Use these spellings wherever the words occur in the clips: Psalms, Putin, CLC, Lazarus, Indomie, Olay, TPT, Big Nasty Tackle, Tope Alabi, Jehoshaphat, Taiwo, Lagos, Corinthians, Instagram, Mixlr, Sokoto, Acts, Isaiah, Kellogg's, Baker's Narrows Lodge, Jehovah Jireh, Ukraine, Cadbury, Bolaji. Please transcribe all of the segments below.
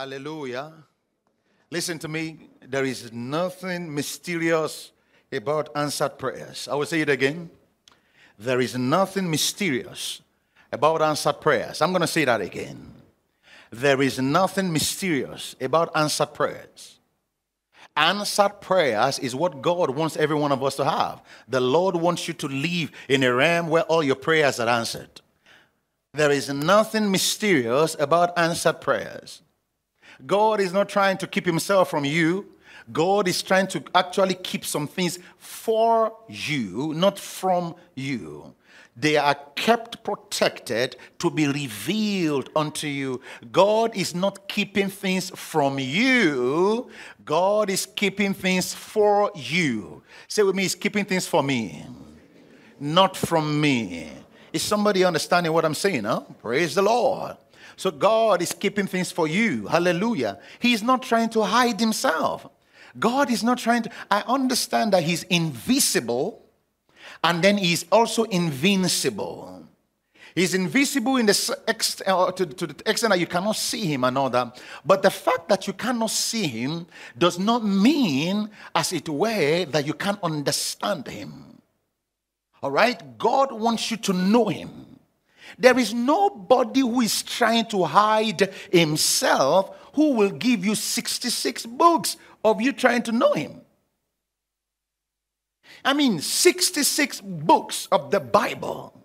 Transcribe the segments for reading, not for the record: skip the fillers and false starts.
Hallelujah. Listen to me. There is nothing mysterious about answered prayers. I will say it again. There is nothing mysterious about answered prayers. I'm going to say that again. There is nothing mysterious about answered prayers. Answered prayers is what God wants every one of us to have. The Lord wants you to live in a realm where all your prayers are answered. There is nothing mysterious about answered prayers. God is not trying to keep himself from you. God is trying to actually keep some things for you, not from you. They are kept protected to be revealed unto you. God is not keeping things from you. God is keeping things for you. Say with me, he's keeping things for me, not from me. Is somebody understanding what I'm saying? Huh? Praise the Lord. So God is keeping things for you. Hallelujah. He's not trying to hide himself. God is not trying to. I understand that he's invisible, and then he's also invincible. He's invisible in the to the extent that you cannot see him and all that. But the fact that you cannot see him does not mean, as it were, that you can't understand him. All right? God wants you to know him. There is nobody who is trying to hide himself who will give you 66 books of you trying to know him. I mean, 66 books of the Bible,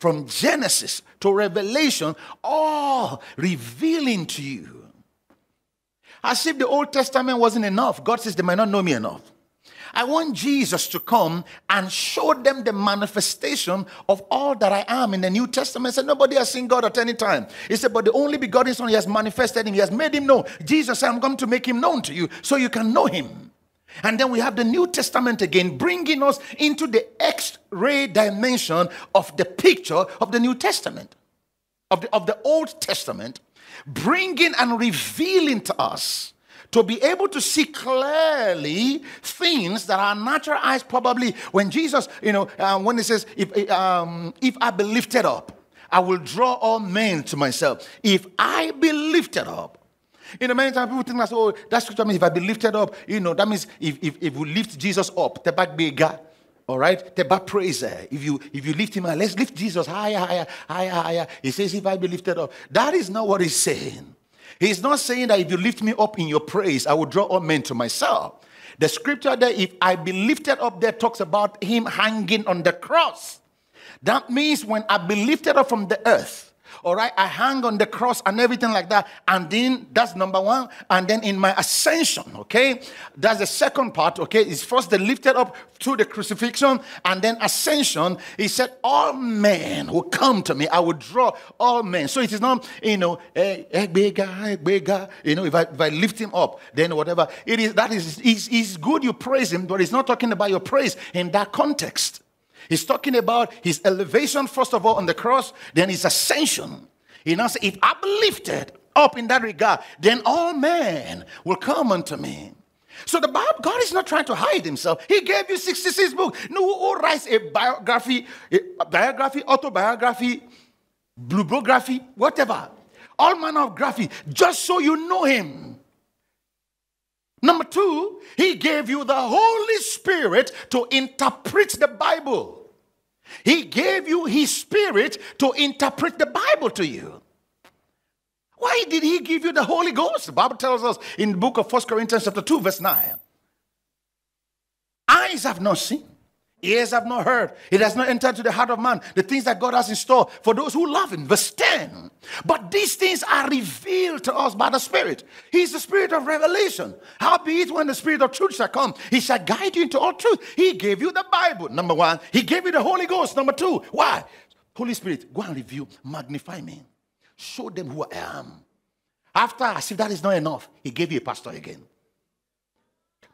from Genesis to Revelation, all revealing to you. As if the Old Testament wasn't enough, God says they might not know me enough. I want Jesus to come and show them the manifestation of all that I am in the New Testament. He said, nobody has seen God at any time. He said, but the only begotten Son, he has manifested him. He has made him known. Jesus said, I'm going to make him known to you so you can know him. And then we have the New Testament again, bringing us into the X-ray dimension of the picture of the New Testament, of the Old Testament, bringing and revealing to us to be able to see clearly things that our natural eyes probably, when Jesus, when he says, if I be lifted up, I will draw all men to myself. If I be lifted up. Many times people think, oh, that scripture means if I be lifted up, that means if we lift Jesus up, the back bigger. All right, the back praiser. If you lift him, let's lift Jesus higher, higher, higher, higher. He says, if I be lifted up. That is not what he's saying. He's not saying that if you lift me up in your praise, I will draw all men to myself. The scripture there, if I be lifted up there, talks about him hanging on the cross. That means when I be lifted up from the earth, all right, I hang on the cross and everything like that. And then that's number one. And then in my ascension, okay, that's the second part, okay. It's first the lifted up to the crucifixion and then ascension. He said, all men will come to me. I will draw all men. So it is not, if I lift him up, then whatever. It is, that is, it's good you praise him, but it's not talking about your praise in that context. He's talking about his elevation, first of all, on the cross, then his ascension. He now says, if I be lifted up in that regard, then all men will come unto me. So the Bible, God is not trying to hide himself. He gave you 66 books. No, who writes a biography, autobiography, bluebiography, whatever. All manner of graphy, just so you know him. Number two, he gave you the Holy Spirit to interpret the Bible. He gave you his Spirit to interpret the Bible to you. Why did he give you the Holy Ghost? The Bible tells us in the book of 1 Corinthians chapter 2, verse 9. Eyes have not seen, ears have not heard, it has not entered to the heart of man, the things that God has in store for those who love him. Verse 10. But these things are revealed to us by the Spirit. He's the Spirit of revelation. Howbeit, when the Spirit of truth shall come, he shall guide you into all truth. He gave you the Bible, number one. He gave you the Holy Ghost, number two. Why? Holy Spirit, go and reveal, magnify me. Show them who I am. After, as if that is not enough, he gave you a pastor again.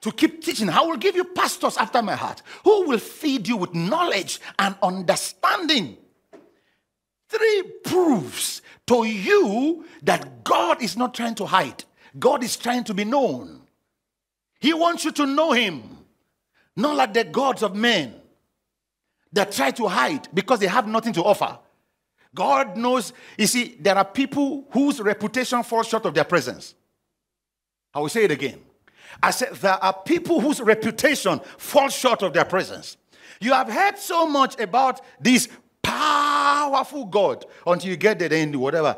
To keep teaching, I will give you pastors after my heart, who will feed you with knowledge and understanding. Three proofs to you that God is not trying to hide. God is trying to be known. He wants you to know him. Not like the gods of men that try to hide because they have nothing to offer. God knows, you see, there are people whose reputation falls short of their presence. I will say it again. I said there are people whose reputation falls short of their presence. You have heard so much about this powerful God until you get there and whatever.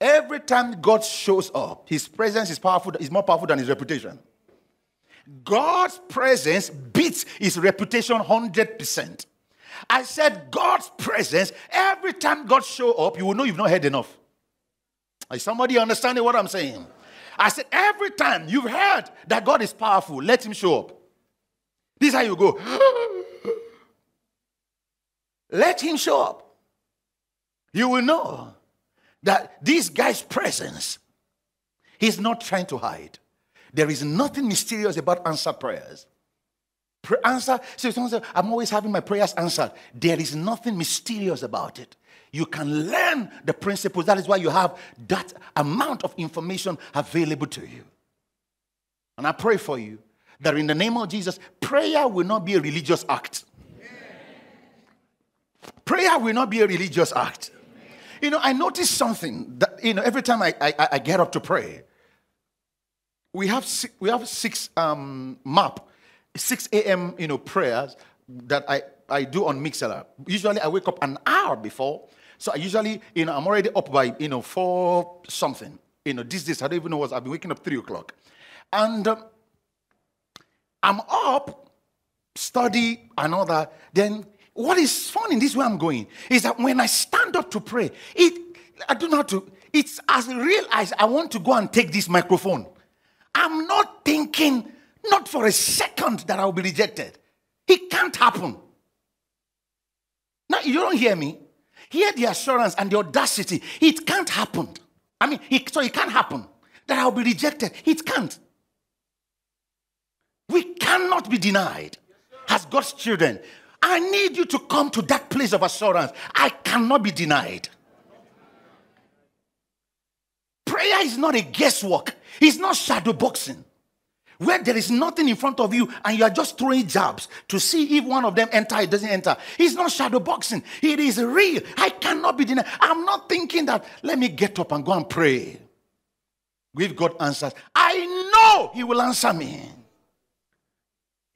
Every time God shows up, his presence is powerful, is more powerful than his reputation. God's presence beats his reputation 100%. I said God's presence, every time God shows up, you will know you've not heard enough. Is somebody understanding what I'm saying? I said every time you've heard that God is powerful, let him show up. This is how you go. Let him show up. You will know that this guy's presence, he's not trying to hide. There is nothing mysterious about answered prayers. So someone says, I'm always having my prayers answered. There is nothing mysterious about it. You can learn the principles. That is why you have that amount of information available to you. And I pray for you that in the name of Jesus, prayer will not be a religious act. Prayer will not be a religious act. You know, I noticed something that, you know, every time I get up to pray, we have six a.m. you know, prayers that I do on Mixlr. Usually I wake up an hour before, so I usually, you know, I'm already up by, you know, 4 something. You know, these days I don't even know what I've been waking up 3 o'clock, and I'm up, study another. Then what is fun in this way I'm going is that when I stand up to pray, it's as real as I want to go and take this microphone. I'm not thinking, not for a second, that I'll be rejected. It can't happen. Now, you don't hear me. Hear the assurance and the audacity. It can't happen. I mean, it can't happen that I'll be rejected. It can't. We cannot be denied as God's children. I need you to come to that place of assurance. I cannot be denied. Prayer is not a guesswork. It's not shadow boxing, where there is nothing in front of you and you are just throwing jabs to see if one of them enters, it doesn't enter. It's not shadow boxing. It is real. I cannot be denied. I'm not thinking that, let me get up and go and pray. If God answers, I know he will answer me.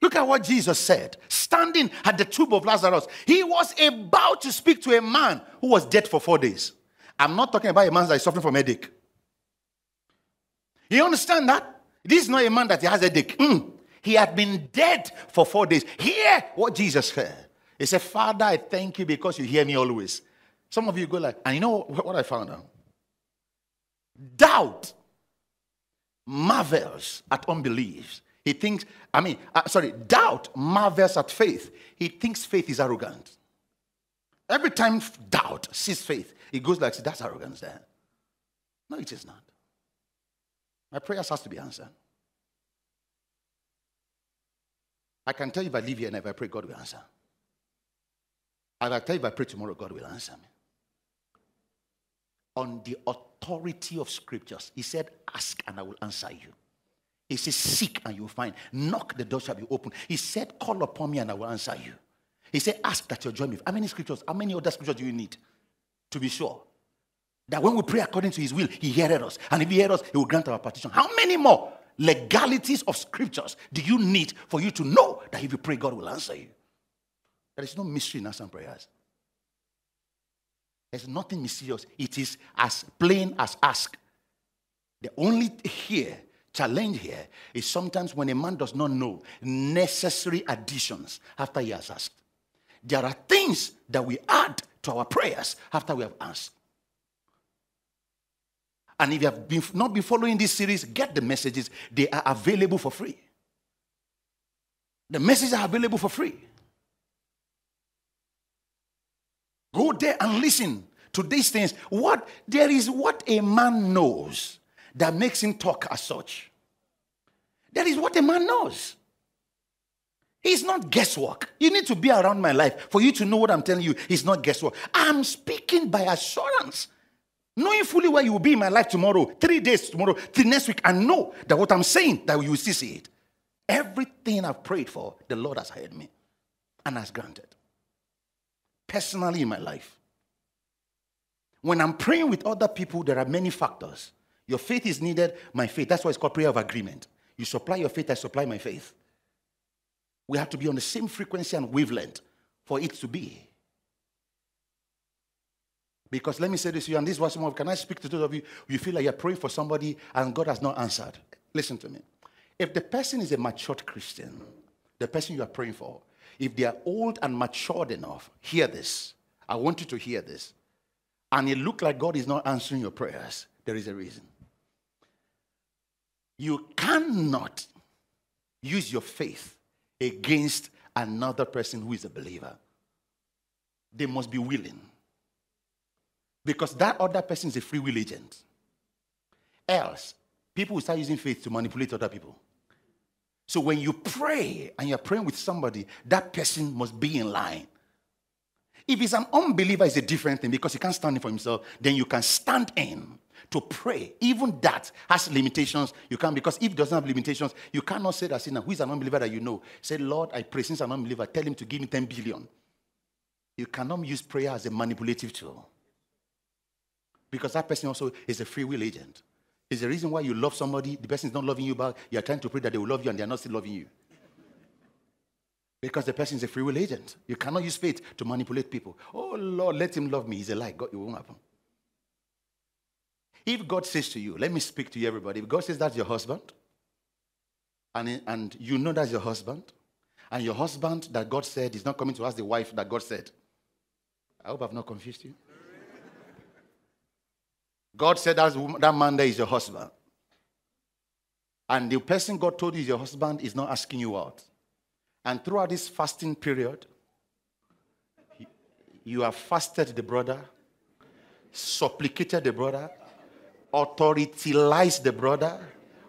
Look at what Jesus said. Standing at the tomb of Lazarus, he was about to speak to a man who was dead for 4 days. I'm not talking about a man that is suffering from headache. You understand that? This is not a man that has a headache. He had been dead for 4 days. Hear what Jesus said. He said, Father, I thank you because you hear me always. Some of you go like, and you know what I found out? Doubt marvels at unbelief. He thinks, doubt marvels at faith. He thinks faith is arrogant. Every time doubt sees faith, it goes like, that's arrogance there. No, it is not. My prayers has to be answered. I can tell you if I live here and if I pray, God will answer. I can tell you if I pray tomorrow, God will answer me. On the authority of scriptures, he said, ask and I will answer you. He said, seek and you will find. Knock, the door shall be open. He said, call upon me and I will answer you. He said, ask that you'll join me. How many scriptures, how many other scriptures do you need to be sure that when we pray according to his will, he heareth us? And if he heareth us, he will grant our petition. How many more legalities of scriptures do you need for you to know that if you pray, God will answer you? There is no mystery in answering prayers. There's nothing mysterious. It is as plain as ask. The only challenge here is sometimes when a man does not know necessary additions after he has asked. There are things that we add to our prayers after we have asked. And if you have not been following this series, get the messages. They are available for free. The messages are available for free. Go there and listen to these things. There is what a man knows that makes him talk as such. That is what a man knows. It's not guesswork. You need to be around my life for you to know what I'm telling you. It's not guesswork. I'm speaking by assurance, knowing fully where you will be in my life tomorrow, 3 days tomorrow, till next week, and know that what I'm saying, that you will still see it. Everything I've prayed for, the Lord has heard me and has granted. Personally in my life. When I'm praying with other people, there are many factors. Your faith is needed, my faith. That's why it's called prayer of agreement. You supply your faith, I supply my faith. We have to be on the same frequency and wavelength for it to be. Because let me say this to you, and this was more, can I speak to those of you, you feel like you're praying for somebody and God has not answered. Listen to me. If the person is a matured Christian, the person you are praying for, if they are old and matured enough, hear this. I want you to hear this. And it looks like God is not answering your prayers. There is a reason. You cannot use your faith against another person who is a believer. They must be willing. Because that other person is a free will agent. Else, people will start using faith to manipulate other people. So when you pray and you're praying with somebody, that person must be in line. If it's an unbeliever, it's a different thing because he can't stand in for himself. Then you can stand in to pray. Even that has limitations. You can't, because if it doesn't have limitations, you cannot say that sinner who is an unbeliever that you know. Say, Lord, I pray since I'm an unbeliever. Tell him to give me 10 billion. You cannot use prayer as a manipulative tool. Because that person also is a free will agent. It's the reason why you love somebody, the person is not loving you back. You're trying to pray that they will love you and they're not still loving you. Because the person is a free will agent. You cannot use faith to manipulate people. Oh, Lord, let him love me. He's a lie. God, it won't happen. If God says to you, let me speak to you, everybody. If God says that's your husband, and you know that's your husband that God said is not coming to us, the wife that God said. I hope I've not confused you. God said that man there is your husband. And the person God told you is your husband is not asking you out. And throughout this fasting period, you have fasted the brother, supplicated the brother, authoritized the brother.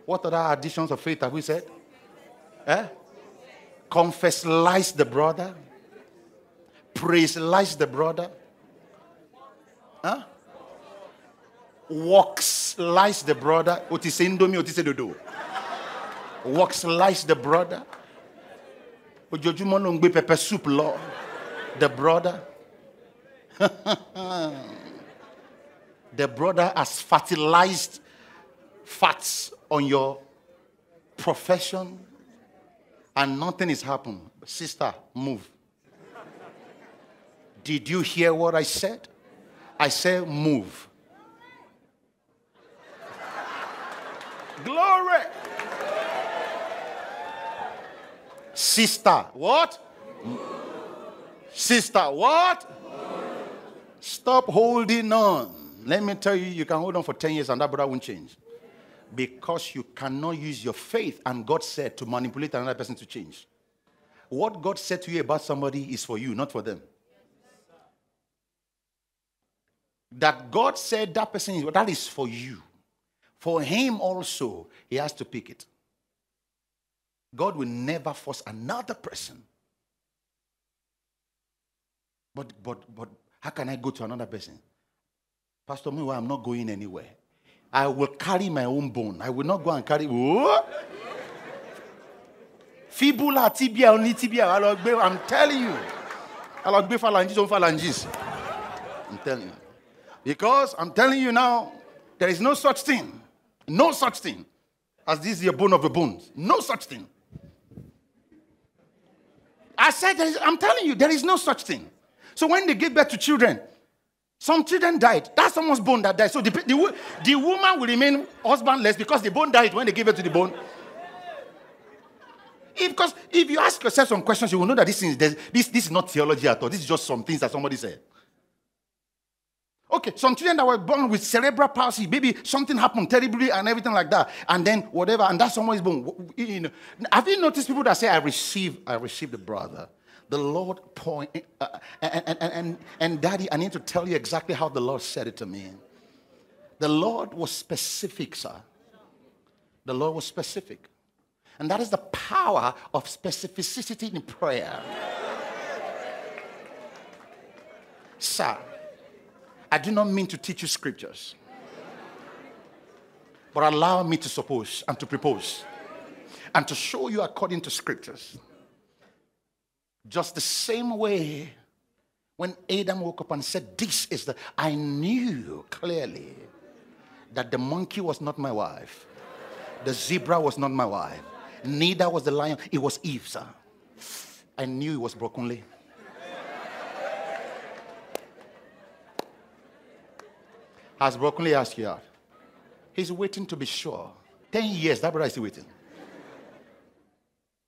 What other additions of faith have we said? Eh? Confessed the brother, praised the brother. Huh? Walk slice the brother. Walk slice the brother. Pepper soup, Lord. The brother. The brother has fertilized fats on your profession and nothing is happened. Sister, move. Did you hear what I said? I said move. Glory. Sister, what? Sister, what? Stop holding on. Let me tell you, you can hold on for 10 years and that brother won't change. Because you cannot use your faith and God said to manipulate another person to change. What God said to you about somebody is for you, not for them. That God said that person is, that is for you. For him also, he has to pick it. God will never force another person. But how can I go to another person? Pastor, me, well, I'm not going anywhere. I will carry my own bone. I will not go and carry. Fibula, tibia, only tibia. I'm telling you. I'm telling you. Because I'm telling you now, there is no such thing. No such thing as this is your bone of the bones. No such thing. I said, I'm telling you, there is no such thing. So when they give birth to children, some children died. That's someone's bone that died. So the woman will remain husbandless because the bone died when they gave birth to the bone. Because if you ask yourself some questions, you will know that this is not theology at all. This is just some things that somebody said. Okay, some children that were born with cerebral palsy, maybe something happened terribly and everything like that, and then whatever, and that's someone's bone. You know, have you noticed people that say, I received the brother, the Lord point, and Daddy, I need to tell you exactly how the Lord said it to me. The Lord was specific, sir. The Lord was specific, and that is the power of specificity in prayer, sir. I do not mean to teach you scriptures, but allow me to suppose and to propose and to show you according to scriptures. Just the same way when Adam woke up and said, I knew clearly that the monkey was not my wife. The zebra was not my wife. Neither was the lion. It was Eve, sir. I knew it was brokenly. Has brokenly asked you out? He's waiting to be sure. 10 years, that brother is still waiting.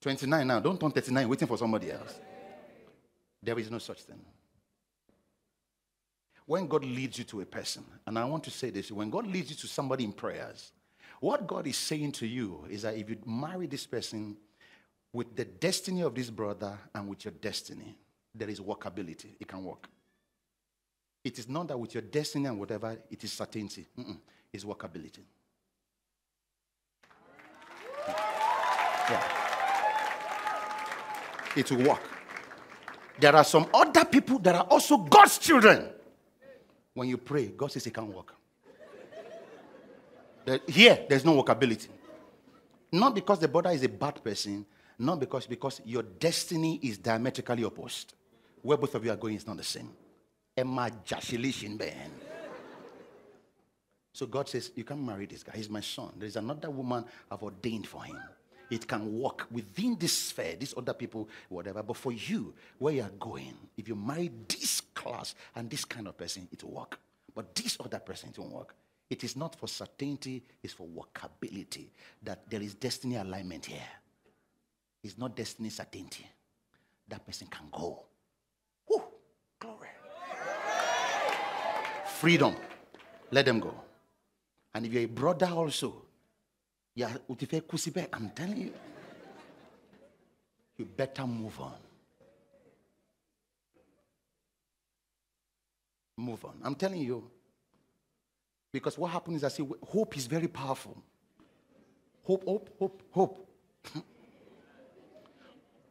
29 now, don't turn 39 waiting for somebody else. There is no such thing. When God leads you to a person, and I want to say this, when God leads you to somebody in prayers, what God is saying to you is that if you marry this person with the destiny of this brother and with your destiny, there is workability. It can work. It is not that with your destiny and whatever, it is certainty. It's workability. Yeah. It will work. There are some other people that are also God's children. When you pray, God says it can't work. Here, there's no workability. Not because the brother is a bad person, not because your destiny is diametrically opposed. Where both of you are going is not the same. So God says, you can't marry this guy. He's my son. There is another woman I've ordained for him. It can work within this sphere, these other people, whatever. But for you, where you are going, if you marry this class and this kind of person, it will work. But this other person, it won't work. It is not for certainty, it's for workability. That there is destiny alignment here. It's not destiny certainty. That person can go. Woo! Glory. Freedom. Let them go. And if you're a brother also, I'm telling you, you better move on. Move on. I'm telling you. Because what happens is I see hope is very powerful. Hope.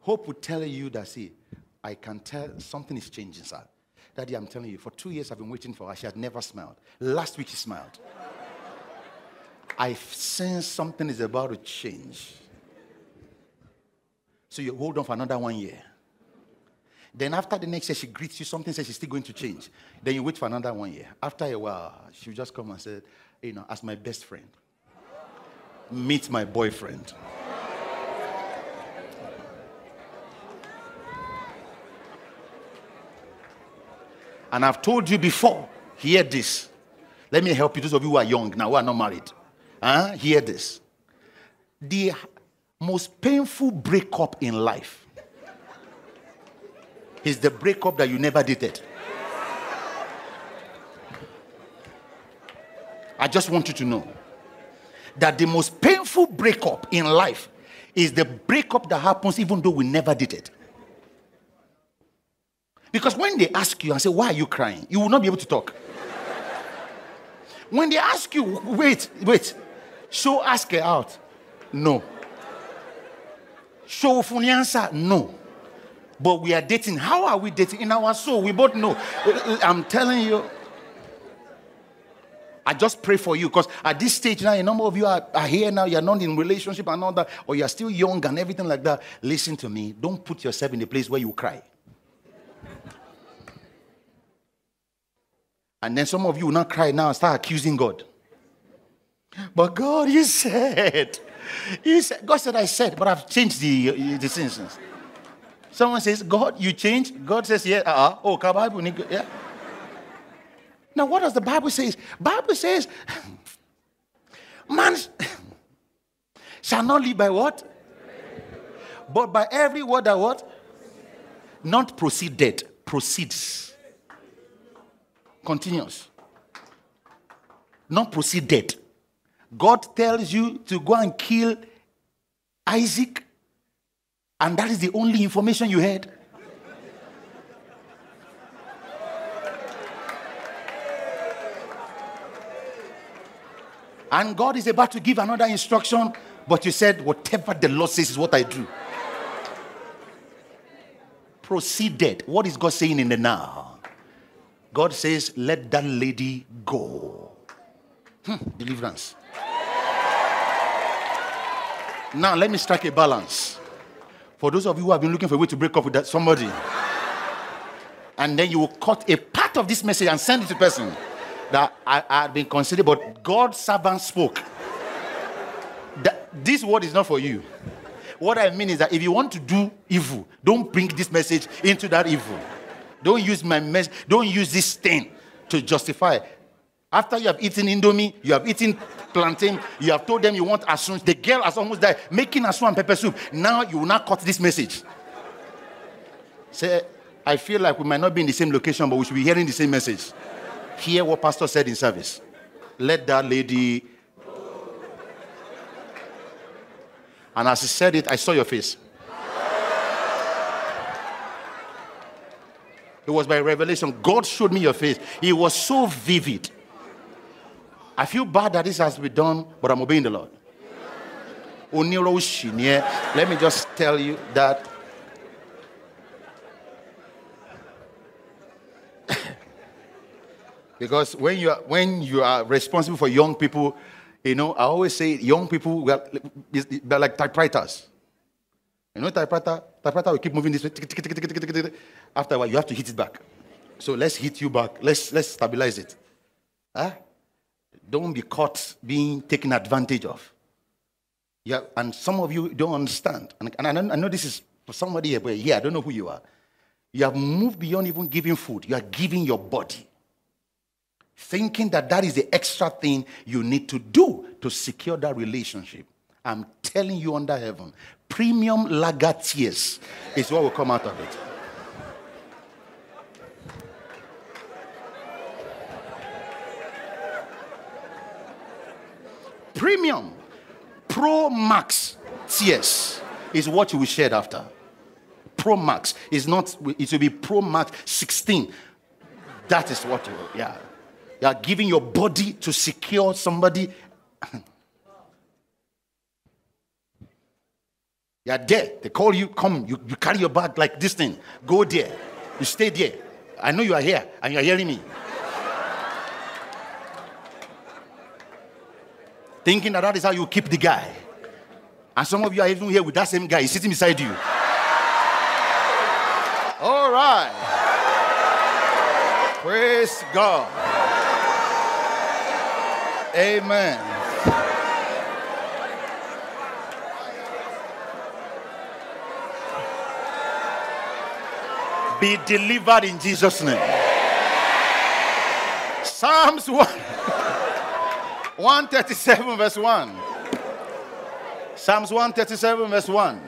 Hope will tell you that, see, I can tell something is changing, sir. Daddy, I'm telling you, for 2 years I've been waiting for her. She has never smiled. Last week she smiled. I sense something is about to change. So you hold on for another 1 year. Then after the next year, she greets you. Something says she's still going to change. Then you wait for another 1 year. After a while, she'll just come and say, you know, as my best friend, meet my boyfriend. And I've told you before, hear this. Let me help you, those of you who are young now, who are not married. Hear this. The most painful breakup in life is the breakup that you never dated. I just want you to know that the most painful breakup in life is the breakup that happens even though we never dated. Because when they ask you and say, why are you crying? You will not be able to talk. When they ask you, wait, so ask her out. No. So fully answer, no. But we are dating. How are we dating? In our soul, we both know. I'm telling you. I just pray for you because at this stage now, a number of you are here now. You're not in relationship and all that, or you're still young and everything like that. Listen to me. Don't put yourself in a place where you cry. And then some of you will not cry now and start accusing God. But God, you said, God said, I said, but I've changed the sentence. Someone says, God, you changed? God says, yeah, yeah. Now, what does the Bible say? Bible says, man shall not live by what? But by every word that what? Not proceeded, proceeds. Continuous. Not proceeded. God tells you to go and kill Isaac, and that is the only information you had. And God is about to give another instruction, but you said, whatever the Lord says is what I do. Proceeded. What is God saying in the now? God says, let that lady go. Deliverance. Now, let me strike a balance. For those of you who have been looking for a way to break up with that somebody, and then you will cut a part of this message and send it to the person. that I had been considered, but God's servant spoke. This word is not for you. What I mean is that if you want to do evil, don't bring this message into that evil. Don't use my message. Don't use this thing to justify. After you have eaten indomie, you have eaten plantain, you have told them you want asun. The girl has almost died making asun and pepper soup. Now you will not cut this message. Say, I feel like we might not be in the same location, but we should be hearing the same message. Hear what pastor said in service. Let that lady... And as he said it, I saw your face. It was by revelation. God showed me your face. It was so vivid. I feel bad that this has been done, but I'm obeying the Lord. Let me just tell you that because when you are responsible for young people, you know, I always say young people, they're like typewriters. You know, typewriter will keep moving this way. After a while, you have to hit it back. So let's hit you back. Let's stabilize it. Huh? Don't be caught being taken advantage of. Yeah, and some of you don't understand. And I know this is for somebody here, but yeah, I don't know who you are. You have moved beyond even giving food. You are giving your body, thinking that that is the extra thing you need to do to secure that relationship. I'm telling you, under heaven, premium lager tears is what will come out of it. Premium, Pro Max tears is what you will share after. Pro Max is not, it will be Pro Max 16. That is what you will, yeah. You are giving your body to secure somebody. You are there. They call you, come. You carry your bag like this thing. Go there. You stay there. I know you are here and you are hearing me. Thinking that that is how you keep the guy. And some of you are even here with that same guy. He's sitting beside you. All right. Praise God. Amen. Be delivered in Jesus' name. Psalms 137 verse 1. Psalms 137 verse 1.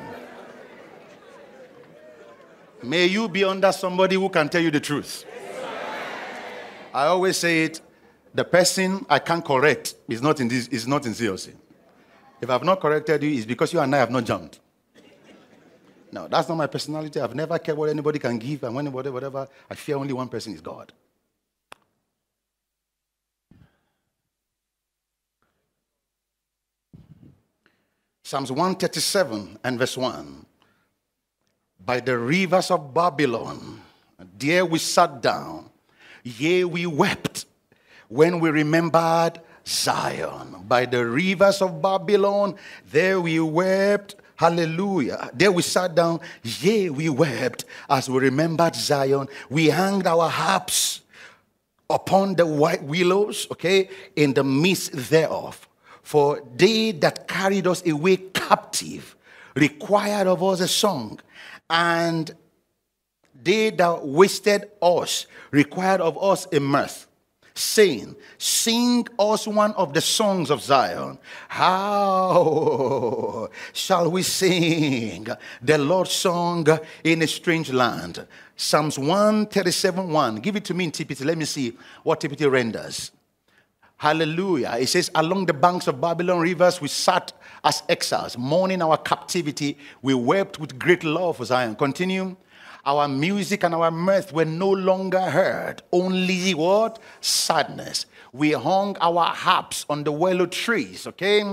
May you be under somebody who can tell you the truth. I always say it. The person I can correct is not in this, is not in CLC. If I've not corrected you, it's because you and I have not jumped. No, that's not my personality. I've never cared what anybody can give and anybody, whatever. I fear only one person, is God. Psalms 137 and verse 1. By the rivers of Babylon, there we sat down, yea, we wept, when we remembered Zion. By the rivers of Babylon, there we wept. Hallelujah. There we sat down. Yea, we wept as we remembered Zion. We hanged our harps upon the white willows, okay, in the midst thereof. For they that carried us away captive required of us a song, and they that wasted us required of us a mirth, saying, sing us one of the songs of Zion. How shall we sing the Lord's song in a strange land? Psalms 137:1. Give it to me in TPT. Let me see what TPT renders. Hallelujah. It says, along the banks of Babylon rivers, we sat as exiles, mourning our captivity. We wept with great love for Zion. Continue. Our music and our mirth were no longer heard. Only what? Sadness. We hung our harps on the willow trees, okay?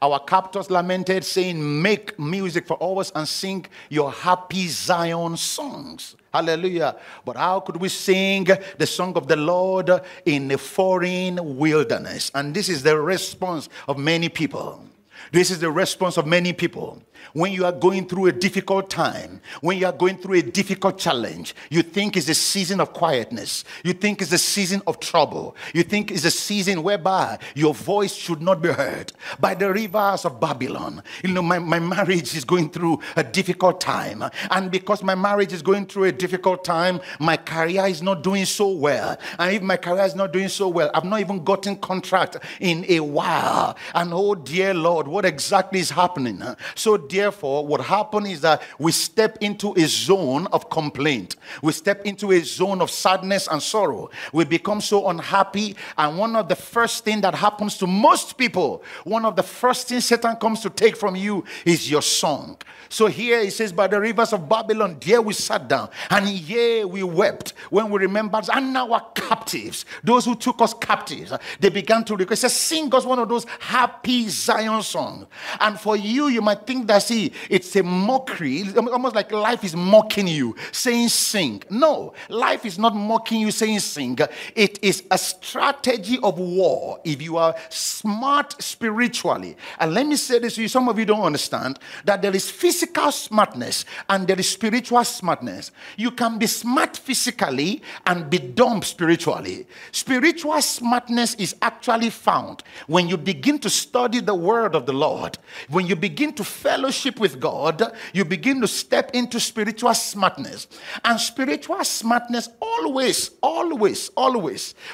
Our captors lamented, saying, make music for us and sing your happy Zion songs. Hallelujah. But how could we sing the song of the Lord in a foreign wilderness? And this is the response of many people. This is the response of many people. When you are going through a difficult time, when you are going through a difficult challenge, you think it's a season of quietness. You think it's a season of trouble. You think it's a season whereby your voice should not be heard. By the rivers of Babylon, you know, my marriage is going through a difficult time. And because my marriage is going through a difficult time, my career is not doing so well. And if my career is not doing so well, I've not even gotten contract in a while. And oh dear Lord, what exactly is happening? So therefore, what happens is that we step into a zone of complaint. We step into a zone of sadness and sorrow. We become so unhappy. And one of the first things that happens to most people, one of the first things Satan comes to take from you is your song. So here it says, by the rivers of Babylon, there we sat down, and yea, we wept when we remembered, and now our captives, those who took us captives, they began to request, sing us one of those happy Zion songs. And for you, you might think that, see, it's a mockery. It's almost like life is mocking you, saying sing. No, life is not mocking you, saying sing. It is a strategy of war if you are smart spiritually. And let me say this to you, some of you don't understand that there is physical smartness and there is spiritual smartness. You can be smart physically and be dumb spiritually. Spiritual smartness is actually found when you begin to study the word of the Lord. When you begin to fellowship with God, you begin to step into spiritual smartness. And spiritual smartness always,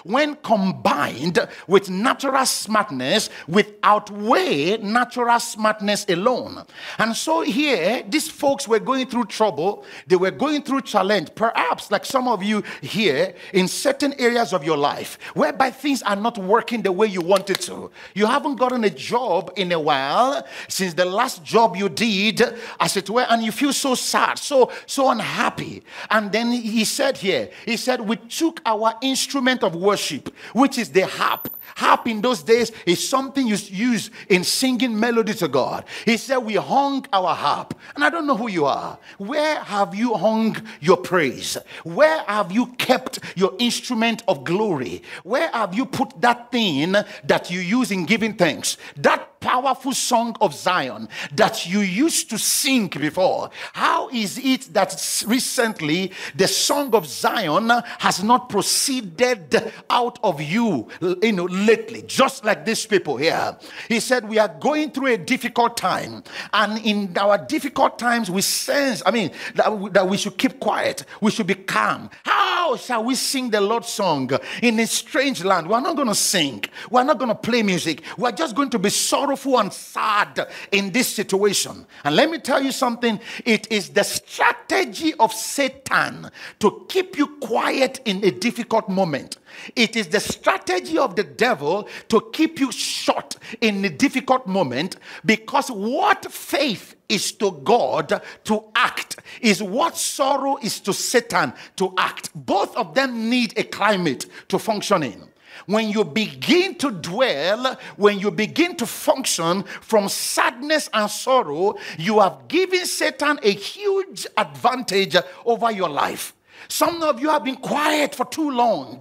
when combined with natural smartness, will outweigh natural smartness alone. And so here, these folks were going through trouble. They were going through challenge. Perhaps like some of you here in certain areas of your life, whereby things are not working the way you want it to. You haven't gotten a job in a while, since the last job you did, as it were, and you feel so sad, so unhappy. And then he said here, he said, we took our instrument of worship, which is the harp. Harp in those days is something you use in singing melody to God. He said, we hung our harp. And I don't know who you are. Where have you hung your praise? Where have you kept your instrument of glory? Where have you put that thing that you use in giving thanks? That powerful song of Zion that you used to sing before. How is it that recently the song of Zion has not proceeded out of you, you know, lately, just like these people here? He said, we are going through a difficult time, and in our difficult times we sense, that we should keep quiet. We should be calm. How shall we sing the Lord's song in a strange land? We're not going to sing. We're not going to play music. We're just going to be sorrowful and sad in this situation. And let me tell you something. It is the strategy of Satan to keep you quiet in a difficult moment. It is the strategy of the devil to keep you short in a difficult moment, because what faith is to God to act is what sorrow is to Satan to act. Both of them need a climate to function in. When you begin to dwell, when you begin to function from sadness and sorrow, you have given Satan a huge advantage over your life. Some of you have been quiet for too long.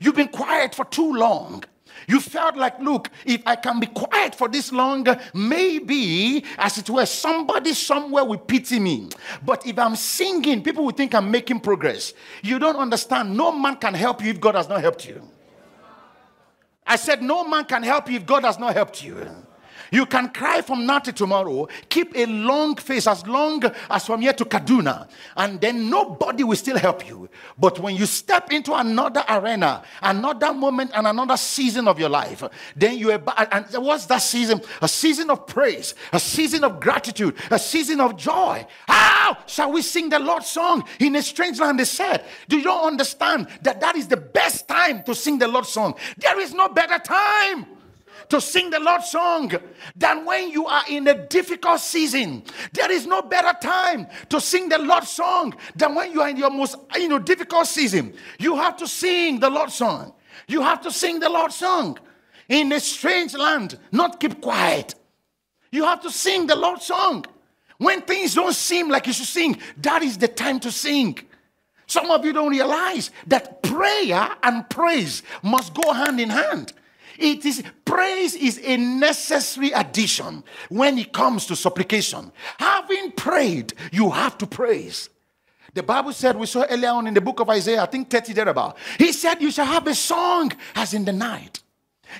You've been quiet for too long. You felt like, look, if I can be quiet for this long, maybe, as it were, somebody somewhere will pity me. But if I'm singing, people will think I'm making progress. You don't understand. No man can help you if God has not helped you. I said, no man can help you if God has not helped you. You can cry from now to tomorrow, keep a long face as long as from here to Kaduna, and then nobody will still help you. But when you step into another arena, another moment, and another season of your life, then you are, and what's that season? A season of praise, a season of gratitude, a season of joy. How shall we sing the Lord's song in a strange land? They said, do you not understand that that is the best time to sing the Lord's song? There is no better time to sing the Lord's song than when you are in a difficult season. There is no better time to sing the Lord's song than when you are in your most, difficult season. You have to sing the Lord's song. You have to sing the Lord's song in a strange land. Not keep quiet. You have to sing the Lord's song when things don't seem like you should sing. That is the time to sing. Some of you don't realize that prayer and praise must go hand in hand. It is praise is a necessary addition when it comes to supplication. Having prayed, you have to praise. The Bible said, we saw earlier on in the book of Isaiah, I think 30 thereabout. He said, you shall have a song as in the night.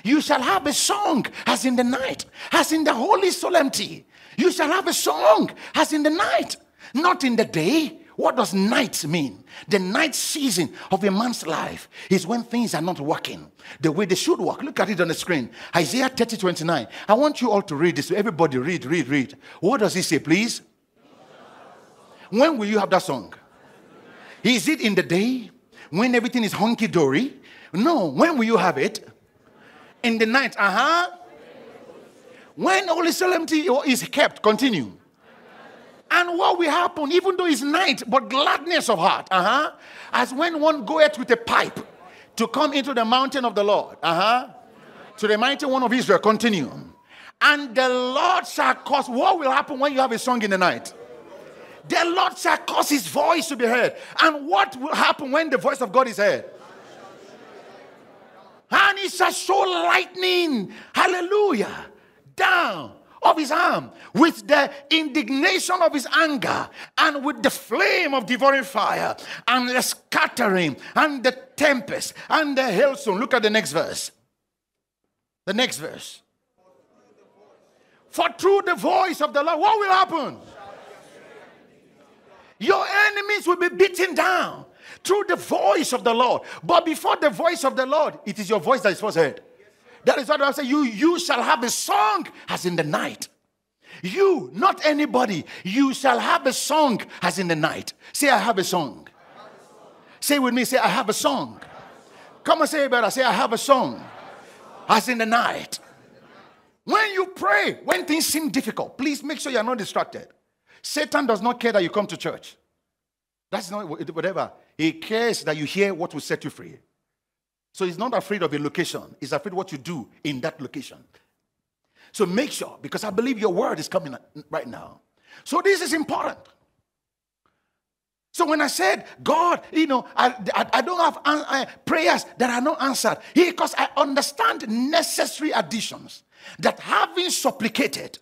You shall have a song as in the night, as in the holy solemnity. You shall have a song as in the night, not in the day. What does night mean? The night season of a man's life is when things are not working the way they should work. Look at it on the screen. Isaiah 30:29. I want you all to read this. Everybody read. What does he say, please? When will you have that song? Is it in the day when everything is hunky-dory? No. When will you have it? In the night. When holy solemnity is kept. Continue. And what will happen, even though it's night, but gladness of heart, as when one goeth with a pipe to come into the mountain of the Lord, to the mighty one of Israel. Continue. And the Lord shall cause, what will happen when you have a song in the night? The Lord shall cause his voice to be heard. And what will happen when the voice of God is heard? And he shall show lightning, hallelujah, down of his arm, with the indignation of his anger, and with the flame of devouring fire, and the scattering, and the tempest, and the hailstone. Look at the next verse. The next verse. For through the voice of the Lord, what will happen? Your enemies will be beaten down through the voice of the Lord. But before the voice of the Lord, it is your voice that is first heard. That is what I say. You shall have a song as in the night. You, not anybody. You shall have a song as in the night. Say, I have a song. Say with me, say, I have a song. Come and say it better. Say, I have a song as in the night. When you pray, when things seem difficult, please make sure you are not distracted. Satan does not care that you come to church. That's not whatever. He cares that you hear what will set you free. So he's not afraid of a location. He's afraid what you do in that location. So make sure, because I believe your word is coming right now. So this is important. So when I said, God, I don't have prayers that are not answered. Because I understand necessary additions. That having supplicated,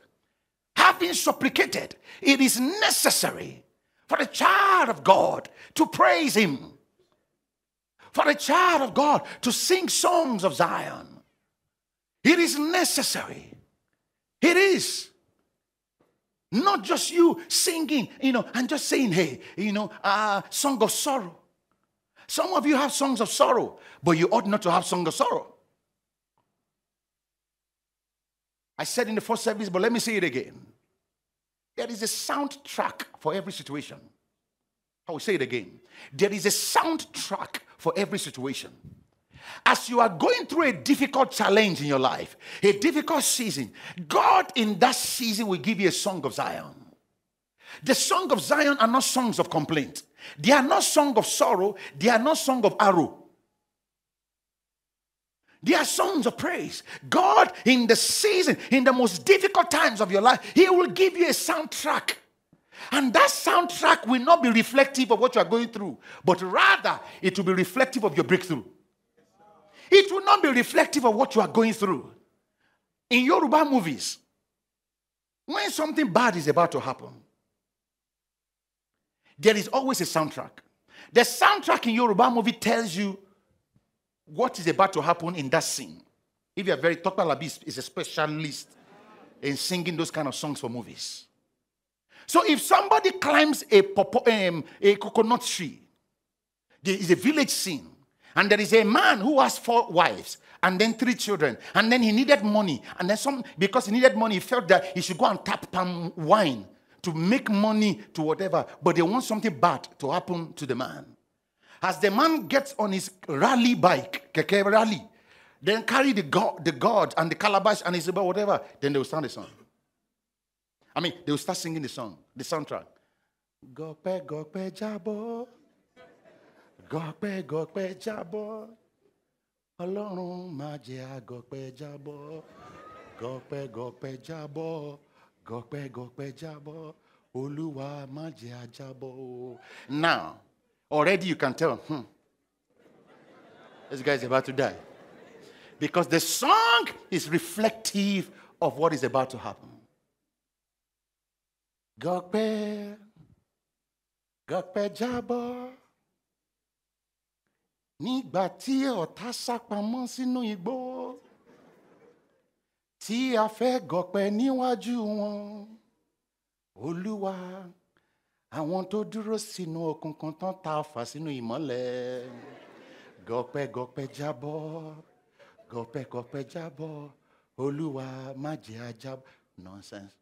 it is necessary for the child of God to praise him. For the child of God to sing songs of Zion. It is necessary. It is. Not just you singing, and just saying, hey, song of sorrow. Some of you have songs of sorrow, but you ought not to have song of sorrow. I said in the first service, but let me say it again. There is a soundtrack for every situation. I will say it again. There is a soundtrack for every situation. As you are going through a difficult challenge in your life, a difficult season, God in that season will give you a song of Zion. The song of Zion are not songs of complaint. They are not songs of sorrow. They are not songs of arrow. They are songs of praise. God in the season, in the most difficult times of your life, he will give you a soundtrack. And that soundtrack will not be reflective of what you are going through, but rather it will be reflective of your breakthrough. It will not be reflective of what you are going through. In Yoruba movies, when something bad is about to happen, there is always a soundtrack. The soundtrack in Yoruba movie tells you what is about to happen in that scene. If you are very, Tope Alabi is a specialist in singing those kind of songs for movies. So if somebody climbs a coconut tree, there is a village scene, and there is a man who has 4 wives, and then 3 children, and then he needed money, and then because he needed money, he felt that he should go and tap palm wine to make money to whatever, but they want something bad to happen to the man. As the man gets on his rally bike, keke rally, then carry the gourd and the calabash and his about whatever, then they will start the song. They will start singing the song, the soundtrack. Gope, gope, jabo. Gope, gope, jabo. Alone, magia, gope, jabo. Gope, gope, jabo. Gope, gope, jabo. Oluwa, magia, jabo. Now, already you can tell, this guy is about to die. because the song is reflective of what is about to happen. Gokpe, Gokpe Jabo, Nigbati Otasa Pamon Sinu Igbo, Ti Afe Gokpe Niwaju Won, Oluwa, Awon to Duro Sinu Okunkun Tan Tafa Sinu Imole, Gokpe Gokpe Jabo, Gokpe Gokpe Jabo, Oluwa Majia Jabo. Nonsense.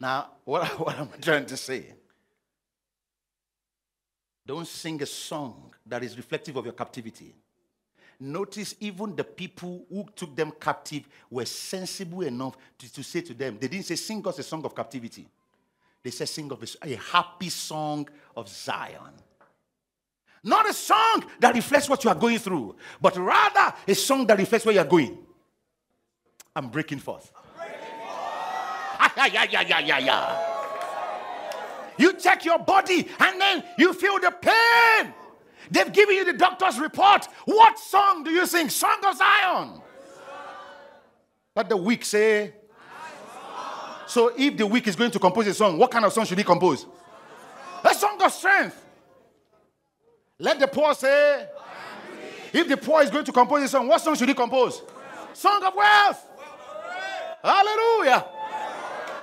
Now, what am I trying to say? Don't sing a song that is reflective of your captivity. Notice even the people who took them captive were sensible enough to say to them, they didn't say, sing us a song of captivity. They said, sing us a happy song of Zion. Not a song that reflects what you are going through, but rather a song that reflects where you are going. I'm breaking forth. You check your body and then you feel the pain. They've given you the doctor's report. What song do you sing? Song of Zion. But the weak say. So if the weak is going to compose a song, what kind of song should he compose? A song of strength. Let the poor say. If the poor is going to compose a song, what song should he compose? Song of wealth. Hallelujah.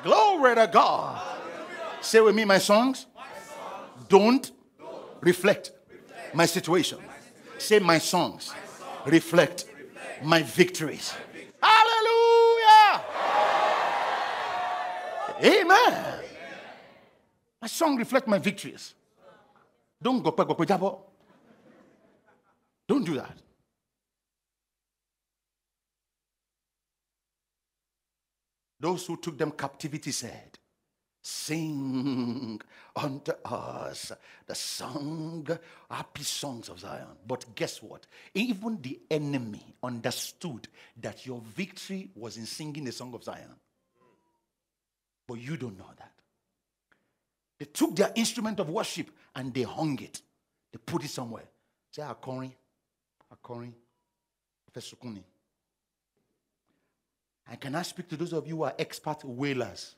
Glory to God. Hallelujah. Say with me, my songs don't reflect my situation. Say, my songs reflect my victories. Hallelujah. Hallelujah. Amen. My song reflects my victories. Don't go back, don't do that. Those who took them captivity said, sing unto us the song, happy songs of Zion. But guess what? Even the enemy understood that your victory was in singing the song of Zion. But you don't know that. They took their instrument of worship and they hung it. They put it somewhere. Say, Akoni, Fesukuni. And can I speak to those of you who are expert wailers?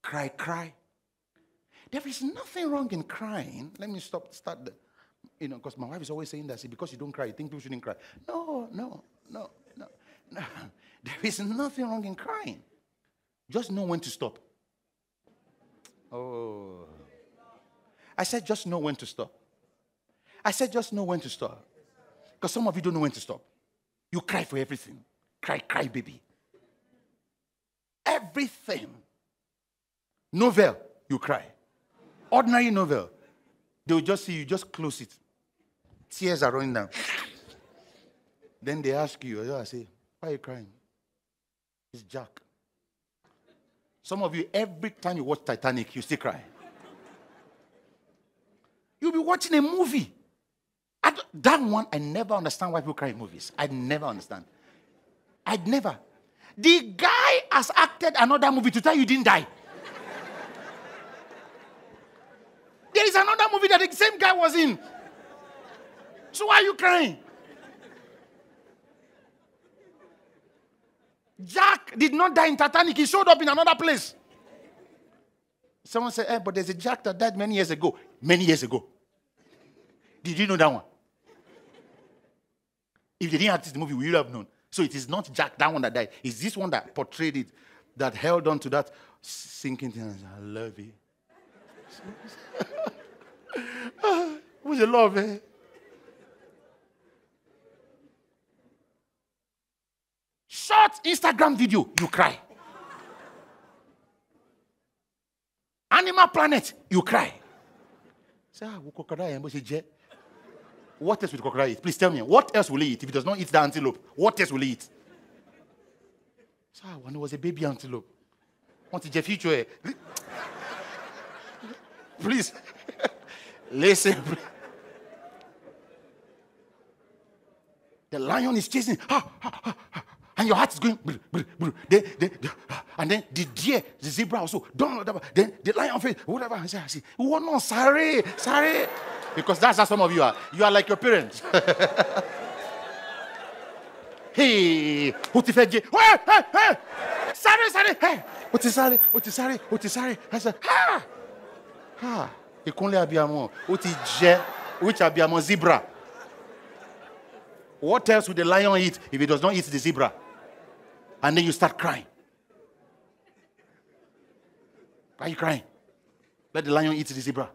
Cry, cry. There is nothing wrong in crying. Let me start there. You know, because my wife is always saying that, see, because you don't cry, you think people shouldn't cry. No. There is nothing wrong in crying. Just know when to stop. Oh. I said, just know when to stop. I said, just know when to stop. Because some of you don't know when to stop. You cry for everything. Cry, cry, baby. Everything. Novel, you cry. Ordinary novel, they will just see you, just close it. Tears are running down. Then they ask you, I say, why are you crying? It's Jack. Some of you, every time you watch Titanic, you still cry. You'll be watching a movie. That one, I never understand why people cry in movies. I never understand. I'd never. The guy has acted another movie to tell you didn't die. There is another movie that the same guy was in. So why are you crying? Jack did not die in Titanic. He showed up in another place. Someone said, hey, but there's a Jack that died many years ago. Many years ago. Did you know that one? If they didn't act the movie, we would have known. So it is not Jack, that one that died. It's this one that portrayed it, that held on to that sinking thing. I love you. What's your love, eh? Short Instagram video, you cry. Animal Planet, you cry. What else will the crocodile eat? Please tell me. What else will he eat if he does not eat the antelope? What else will he eat? So when it was a baby antelope. Want to future? Please. Listen. The lion is chasing. And your heart is going. And then the deer, the zebra also. Then the lion face, whatever. I say, oh no, sorry. Because that's how some of you are. You are like your parents. Hey, utifeje. Hey. Sorry. Hey, utisari. I said, ha. Ikunle abiamo. Utije. Which abiamo zebra. What else would the lion eat if it does not eat the zebra? And then you start crying. Why are you crying? Let the lion eat the zebra.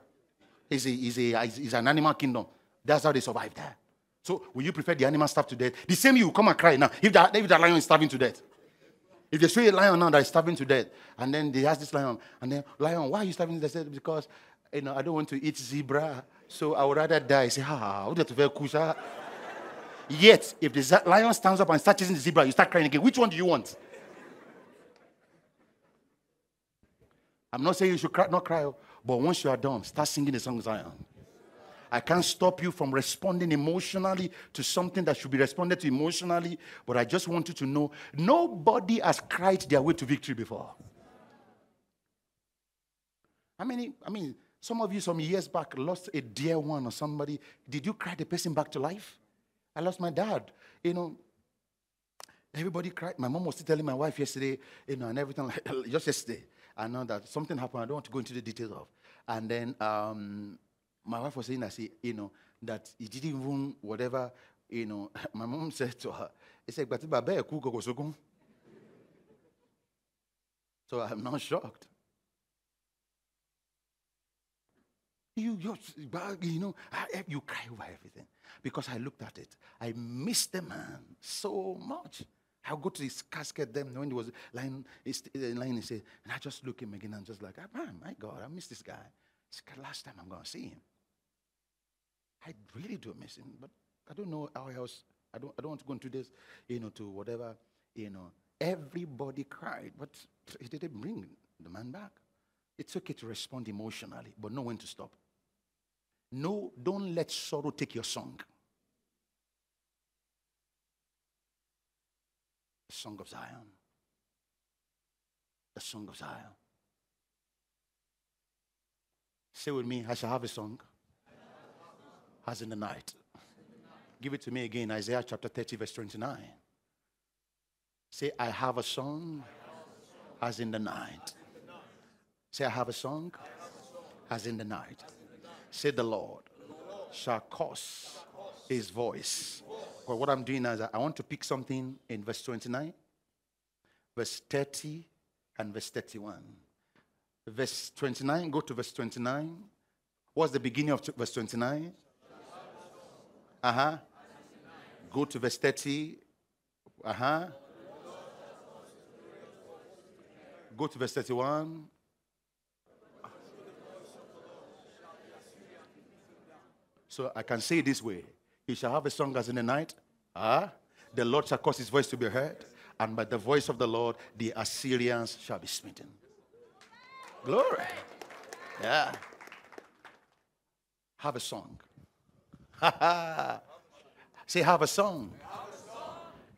It's an animal kingdom. That's how they survive there. So will you prefer the animal starved to death? The same you will come and cry now if the lion is starving to death. If they show you a lion now that is starving to death, and then they ask this lion, and then, lion, why are you starving to death? Because, I don't want to eat zebra, so I would rather die. I say, I would have to feel kusha. Yet, if the lion stands up and starts chasing the zebra, you start crying again. Which one do you want? I'm not saying you should not cry, but once you are done, start singing the song Zion. I can't stop you from responding emotionally to something that should be responded to emotionally, but I just want you to know nobody has cried their way to victory before. I mean, some of you some years back lost a dear one or somebody. Did you cry the person back to life? I lost my dad. Everybody cried. My mom was still telling my wife yesterday, and everything like that. Just yesterday. I know that something happened. I don't want to go into the details of. And then my wife was saying, that it didn't even whatever, My mom said to her, "It's like, but babe, cook go so." So I'm not shocked. You cry over everything. Because I looked at it. I missed the man so much. I'll go to his casket then when he was lying, he said, and I just look at him again and just like, oh, my God, I miss this guy. It's the last time I'm going to see him. I really do miss him, but I don't know how else. I don't want to go into this, to whatever, Everybody cried, but it didn't bring the man back. It's okay to respond emotionally, but know when to stop. No, don't let sorrow take your song. The song of Zion. The song of Zion. Say with me, I shall have a song. As in the night. Give it to me again, Isaiah chapter 30, verse 29. Say, I have a song as in the night. Say, I have a song as in the night. Say, the Lord shall cause his voice. Well, what I'm doing is I want to pick something in verse 29, verse 30, and verse 31. Verse 29, go to verse 29. What's the beginning of verse 29? Go to verse 30. Go to verse 31. So I can say it this way. He shall have a song as in the night. The Lord shall cause his voice to be heard. And by the voice of the Lord, the Assyrians shall be smitten. Glory. Yeah. Have a song. Say, have a song.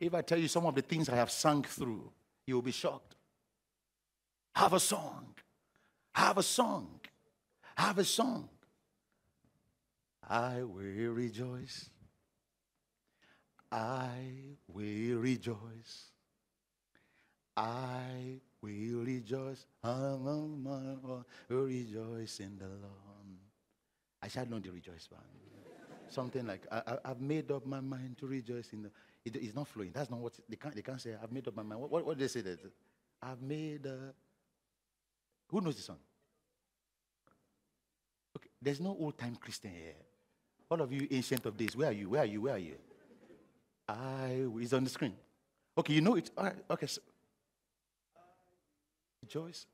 If I tell you some of the things I have sung through, you will be shocked. Have a song. Have a song. Have a song. I will rejoice. I will rejoice. I will rejoice. I will rejoice in the Lord. I shall not rejoice, man. Something like I've made up my mind to rejoice in the. It's not flowing. That's not what they can't say. I've made up my mind. What do they say? That I've made. Who knows the song? Okay, there's no old time Christian here. All of you ancient of days, where are you? Where are you? Where are you? It's on the screen. Okay, you know it. All right, okay. So. Joyce,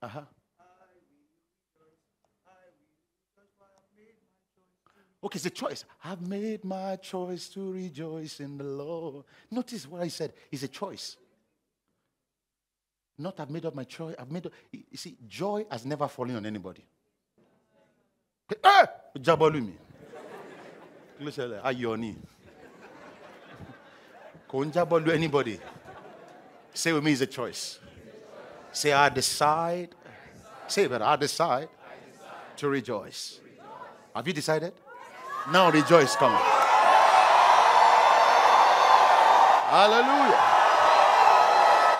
Okay, it's a choice. I've made my choice to rejoice in the Lord. Notice what I said. It's a choice. Not I've made up my choice. I've made up. You see, joy has never fallen on anybody. Jabalumi. Ayoni. Konjabo do anybody. Say with me, it's a choice. Say, I decide. Say, but I decide to rejoice. Have you decided? Now rejoice, come on. Hallelujah.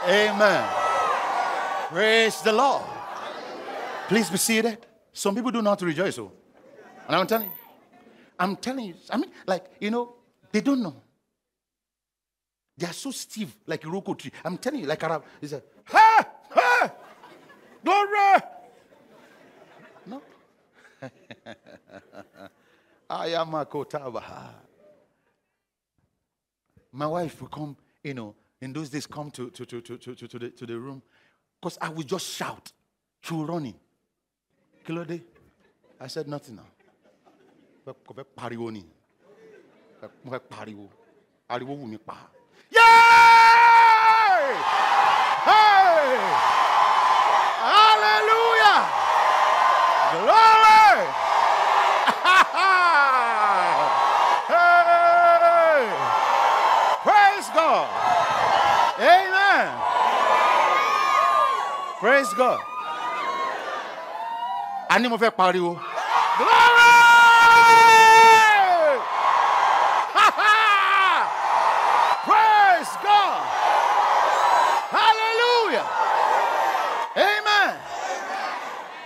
Amen. Praise the Lord. Please be seated. Some people do not rejoice. Oh. And I'm telling you, I mean, like, you know, they don't know. They are so stiff, like a Iroko tree. I'm telling you, like Arab. They say, ha! Ha! Glory! No. I am a Kotabaha. My wife will come, you know, in those days come to the room. Because I would just shout. She will run in. Kilode. I said nothing now. Yay! Hey! Hallelujah! Glory! Hey! Praise God! Amen! Praise God! Animo fe pariwo. Glory!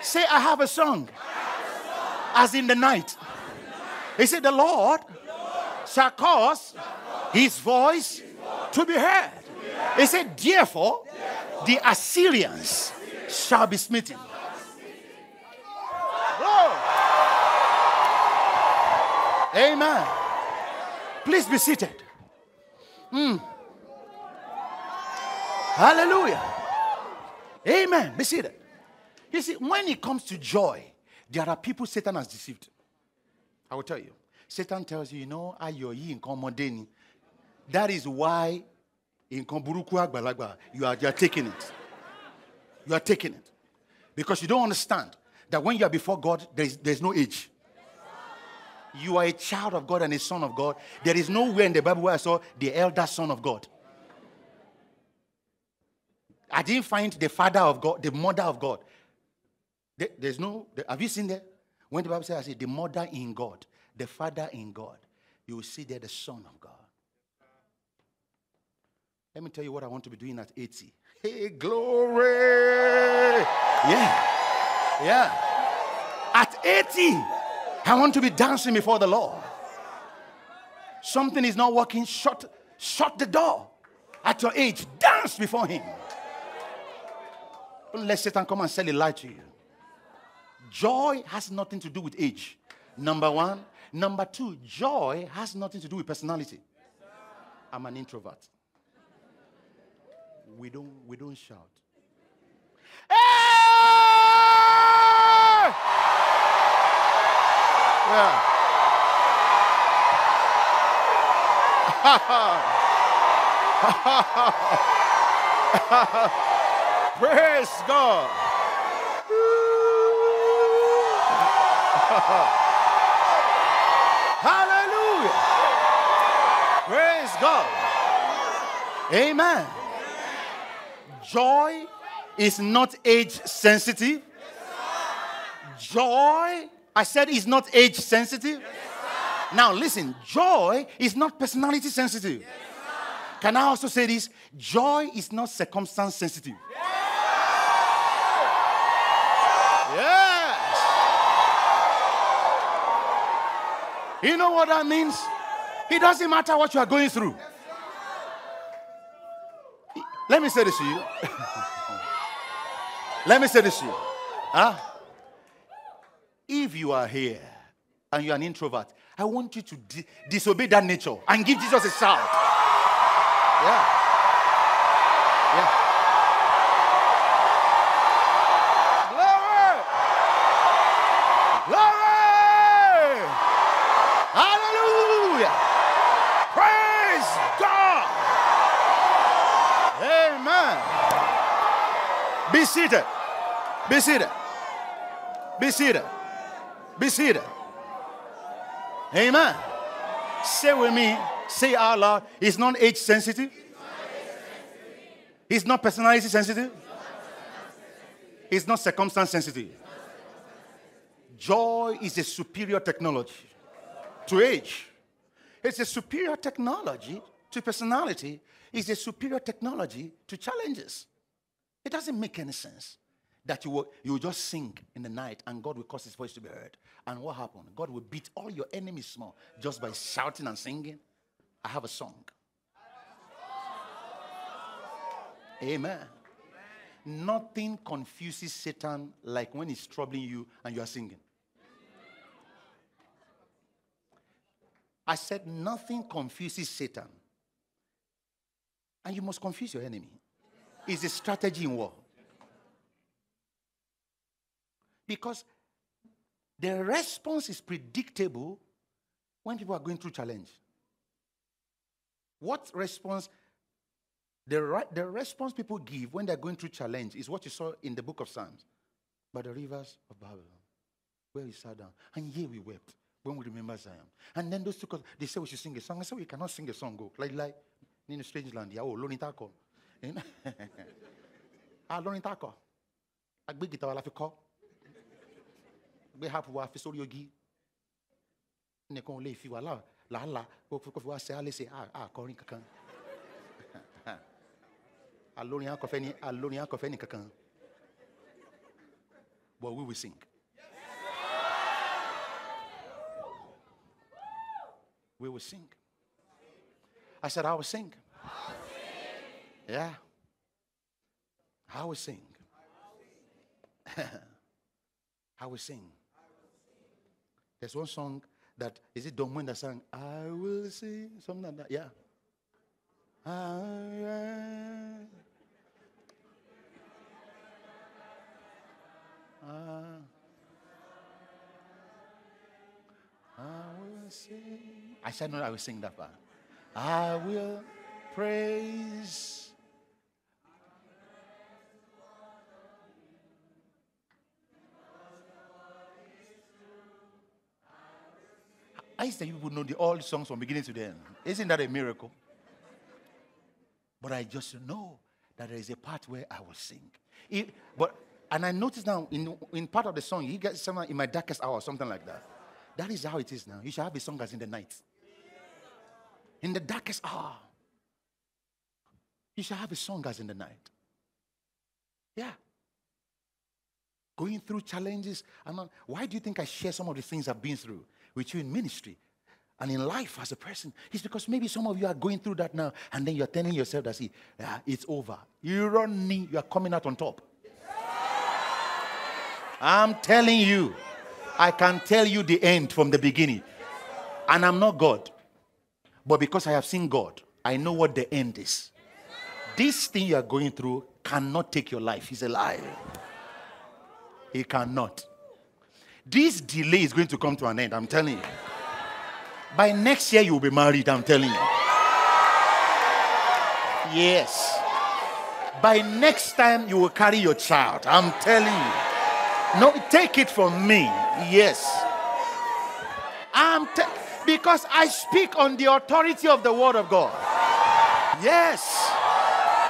Say, I have a song, as in the night. He said, the Lord shall cause his voice to be heard. He said, therefore, the Assyrians shall be smitten. Lord. Amen. Please be seated. Hallelujah. Amen. Be seated. You see, when it comes to joy, there are people Satan has deceived. I will tell you. Satan tells you, you know, that is why you are taking it. You are taking it. Because you don't understand that when you are before God, there is no age. You are a child of God and a son of God. There is nowhere in the Bible where I saw the elder son of God. I didn't find the father of God, the mother of God. There's no, have you seen that? When the Bible says, I say, the mother in God, the father in God, you will see there the son of God. Let me tell you what I want to be doing at 80. Hey, glory! Yeah. Yeah. At 80, I want to be dancing before the Lord. Something is not working, shut the door. At your age, dance before him. Don't let Satan come and sell a lie to you. Joy has nothing to do with age. Number one. Number two, joy has nothing to do with personality. I'm an introvert. We don't shout. Hey! Yeah. Praise God. Hallelujah. Praise God. Amen. Joy is not age sensitive. Joy, I said, is not age sensitive. Now listen, joy is not personality sensitive. Can I also say this? Joy is not circumstance sensitive. Yeah. You know what that means? It doesn't matter what you are going through. Let me say this to you. Let me say this to you. Huh? If you are here and you are an introvert, I want you to disobey that nature and give Jesus a shout. Yeah. Yeah. Be seated. Be seated. Be seated. Be seated. Amen. Say with me, say out loud, it's not age sensitive. It's not personality sensitive. It's not circumstance sensitive. Joy is a superior technology to age. It's a superior technology to personality is a superior technology to challenges. It doesn't make any sense that you will just sing in the night and God will cause his voice to be heard. And what happened? God will beat all your enemies small just by shouting and singing. I have a song. Amen. Amen. Nothing confuses Satan like when he's troubling you and you are singing. I said nothing confuses Satan. And you must confuse your enemy. It's a strategy in war. Because the response is predictable when people are going through challenge. What response? The response people give when they're going through challenge is what you saw in the book of Psalms. By the rivers of Babylon, where we sat down, and here we wept when we remember Zion. And then those two, they say we should sing a song. I said we cannot sing a song. Go like in a strange land. Yeah, oh, Lonitako. Ah, Lonitako. I big guitar, I call. We have to have a story. We can't leave you alone. La la, we have to say ah, calling kakan. Alone, any kakan. But we will sing. We will sing. I said, I will sing. I will sing. Yeah. I will sing. I will sing. There's one song that, is it Don Wayne that sang, I will sing, something like that, yeah. I said, no, I will sing that part. I will praise. I said, you would know all the songs from beginning to the end. Isn't that a miracle? But I just know that there is a part where I will sing. And I noticed now in part of the song, he gets someone in my darkest hour, something like that. That is how it is now. You shall have a song as in the night. In the darkest hour. You shall have a song as in the night. Yeah. Going through challenges. Why do you think I share some of the things I've been through with you in ministry and in life as a person? It's because maybe some of you are going through that now and then you're telling yourself that, see, yeah, it's over. You are coming out on top. I'm telling you. I can tell you the end from the beginning. And I'm not God. But because I have seen God, I know what the end is. This thing you are going through cannot take your life. It's a lie. It cannot. This delay is going to come to an end, I'm telling you. By next year, you will be married, I'm telling you. Yes. By next time, you will carry your child, I'm telling you. No, take it from me. Yes. Because I speak on the authority of the Word of God. Yes.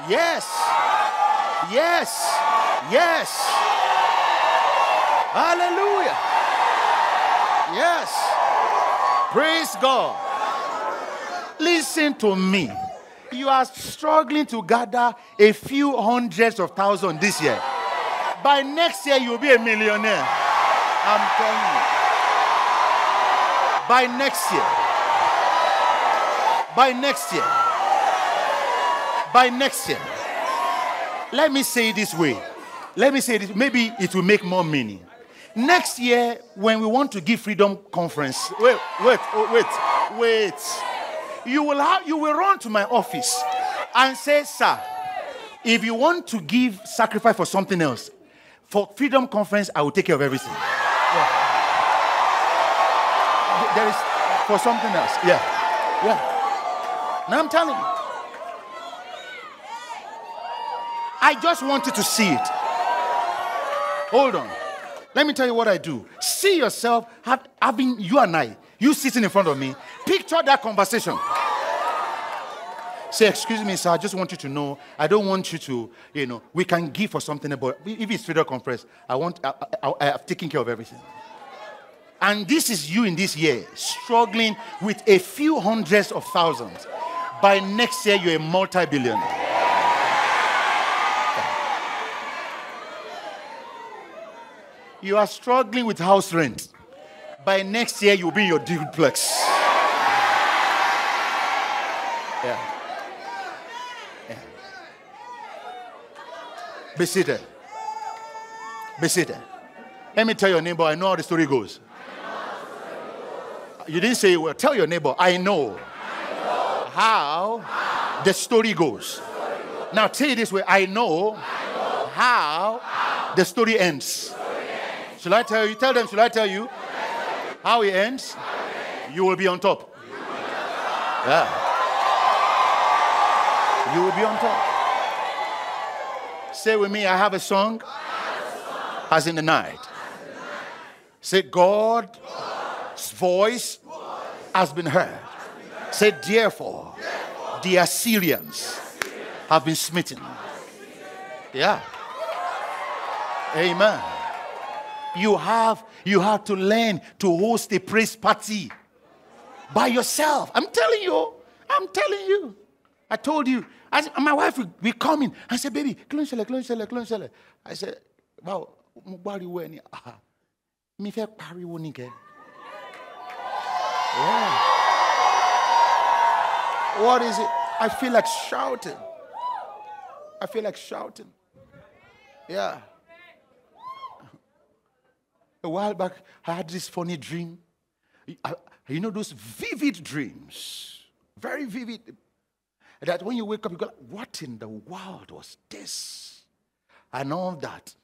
Yes. Yes. Yes. Hallelujah. Yes. Praise God. Listen to me. You are struggling to gather a few hundreds of thousands this year. By next year, you'll be a millionaire. I'm telling you. By next year. By next year. By next year. Let me say it this way. Let me say this. Maybe it will make more meaning. Next year, when we want to give Freedom Conference, wait. You will run to my office and say, sir, if you want to give sacrifice for something else, for Freedom Conference, I will take care of everything. Yeah. There is for something else. Yeah. Yeah. Now I'm telling you. I just wanted to see it. Hold on. Let me tell you what I do. See yourself having you and I, you sitting in front of me. Picture that conversation. Say, excuse me, sir, I just want you to know, I don't want you to, you know, we can give for something, but if it's Freedom Conference, I've taken care of everything. And this is you in this year, struggling with a few hundreds of thousands. By next year, you're a multi-billionaire. You are struggling with house rent. By next year, you'll be in your duplex. Yeah. Yeah. Be seated. Be seated. Let me tell your neighbor, I know how the story goes. You didn't say, well, tell your neighbor, I know how the story goes. Now, tell it this way, I know how the story ends. Shall I tell you? Tell them, shall I tell you? How it ends? You will be on top. Yeah. You will be on top. Say with me, I have a song as in the night. Say, God's voice has been heard. Say, therefore, the Assyrians have been smitten. Yeah. Amen. You have to learn to host a praise party by yourself. I'm telling you. I'm telling you. I told you. My wife, we come in. I said, baby, close. I said, wow, what is it? I feel like shouting. Yeah. A while back, I had this funny dream. You know those vivid dreams, very vivid, that when you wake up, you go, what in the world was this? And all that.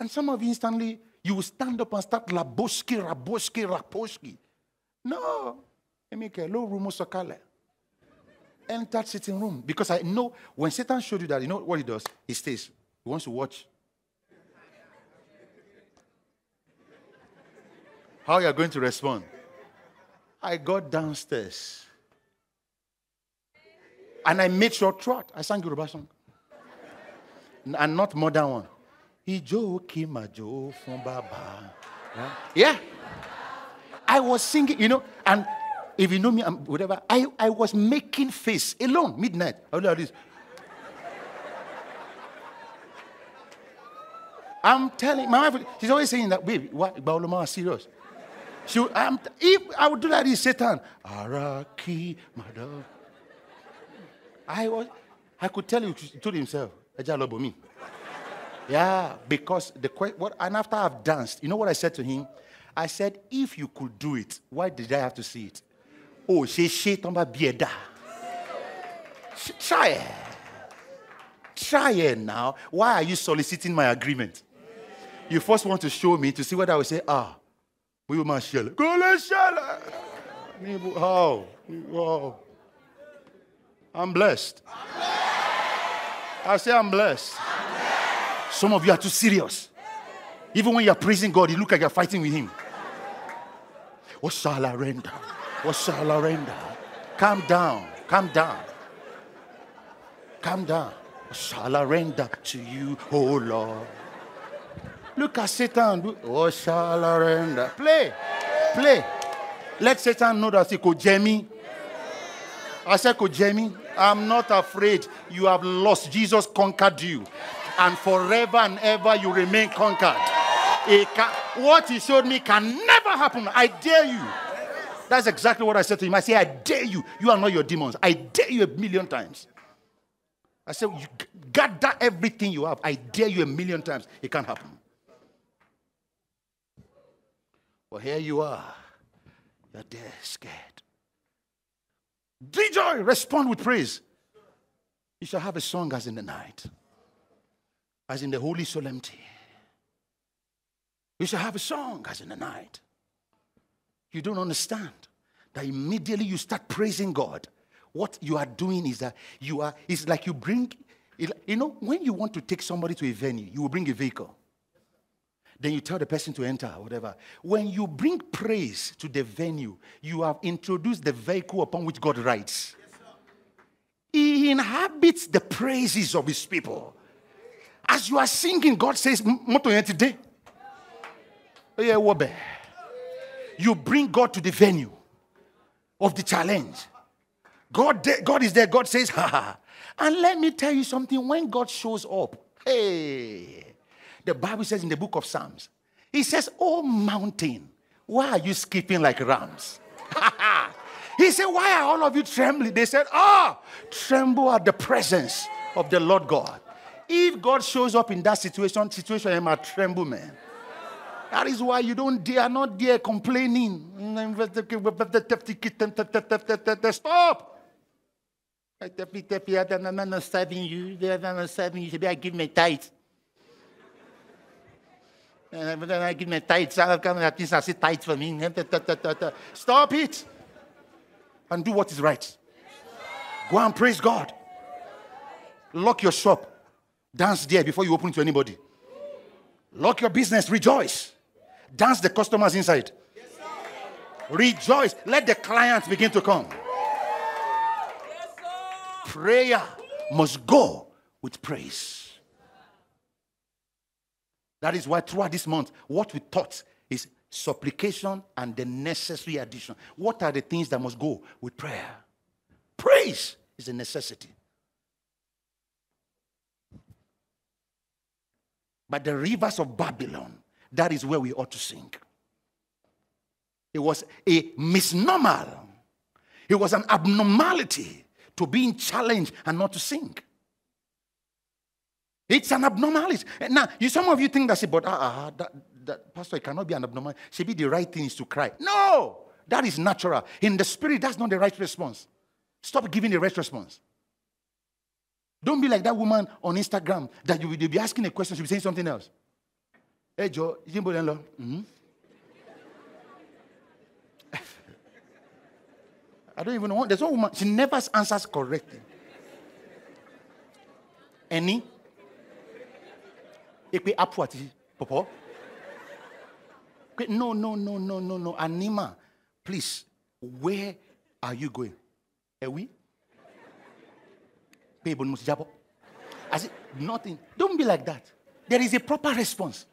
And some of you instantly, you will stand up and start raboski. No. Enter sitting room. Because I know, when Satan showed you that, you know what he does? He stays. He wants to watch how you are going to respond. I got downstairs. And I made sure throughout. I sang Yoruba song. And not more than one. Yeah. I was singing, you know, and if you know me, whatever, I was making face alone, midnight. I look at this. I'm telling my wife, she's always saying that, babe, what? Baoloma are serious. If I would do that, he's Satan. Araki, madam. I could tell you to himself, me. Yeah, because and after I've danced, you know what I said to him? I said, if you could do it, why did I have to see it? Oh, she tomba bieda. Try it. Try it now. Why are you soliciting my agreement? You first want to show me to see what I will say. Ah. We will march. Oh, I'm blessed. I say I'm blessed. Some of you are too serious. Even when you are praising God, you look like you are fighting with Him. What shall I render? What shall I render? Calm down. Calm down. Calm down. What shall I render to you, oh Lord? Look at Satan. Oh, shall I render? Play. Play. Let Satan know that he could jam me. I said, could jam me? I'm not afraid. You have lost. Jesus conquered you. And forever and ever you remain conquered. What he showed me can never happen. I dare you. That's exactly what I said to him. I said, I dare you. You are not your demons. I dare you 1,000,000 times. I said, you gather everything you have. I dare you 1,000,000 times. It can't happen. Well, here you are. You're there, scared. Be joy. Respond with praise. You shall have a song as in the night, as in the holy solemnity. You shall have a song as in the night. You don't understand that immediately you start praising God. What you are doing is that you are, it's like you bring, you know, when you want to take somebody to a venue, you will bring a vehicle. Then you tell the person to enter, whatever. When you bring praise to the venue, you have introduced the vehicle upon which God rides. He inhabits the praises of His people. As you are singing, God says, you bring God to the venue of the challenge. God is there. God says, ha ha. And let me tell you something. When God shows up, hey, the Bible says in the book of Psalms, he says, oh mountain, why are you skipping like rams? He said, why are all of you trembling? They said, tremble at the presence of the Lord God. If God shows up in that situation, I might tremble, man. That is why you don't dare, not dare complaining. Stop. I'm not serving you. I'm not serving you. I give my tithes. And then I give my tithes. I'll come and I say tithes for me. Stop it. And do what is right. Go and praise God. Lock your shop. Dance there before you open it to anybody. Lock your business. Rejoice. Dance the customers inside. Rejoice. Let the clients begin to come. Prayer must go with praise. That is why throughout this month, what we taught is supplication and the necessary addition. What are the things that must go with prayer? Praise is a necessity. But the rivers of Babylon, that is where we ought to sing. It was a misnomer. It was an abnormality to be in challenge and not to sing. It's an abnormality. Now, some of you think that's it, but Pastor, it cannot be an abnormal. Should be the right thing is to cry. No! That is natural. In the spirit, that's not the right response. Stop giving the right response. Don't be like that woman on Instagram that you will be asking a question, she'll be saying something else. Hey, Joe, I don't even know. There's one woman, she never answers correctly. Any? No. Anima, please, where are you going? Are we? As if nothing. Don't be like that. There is a proper response.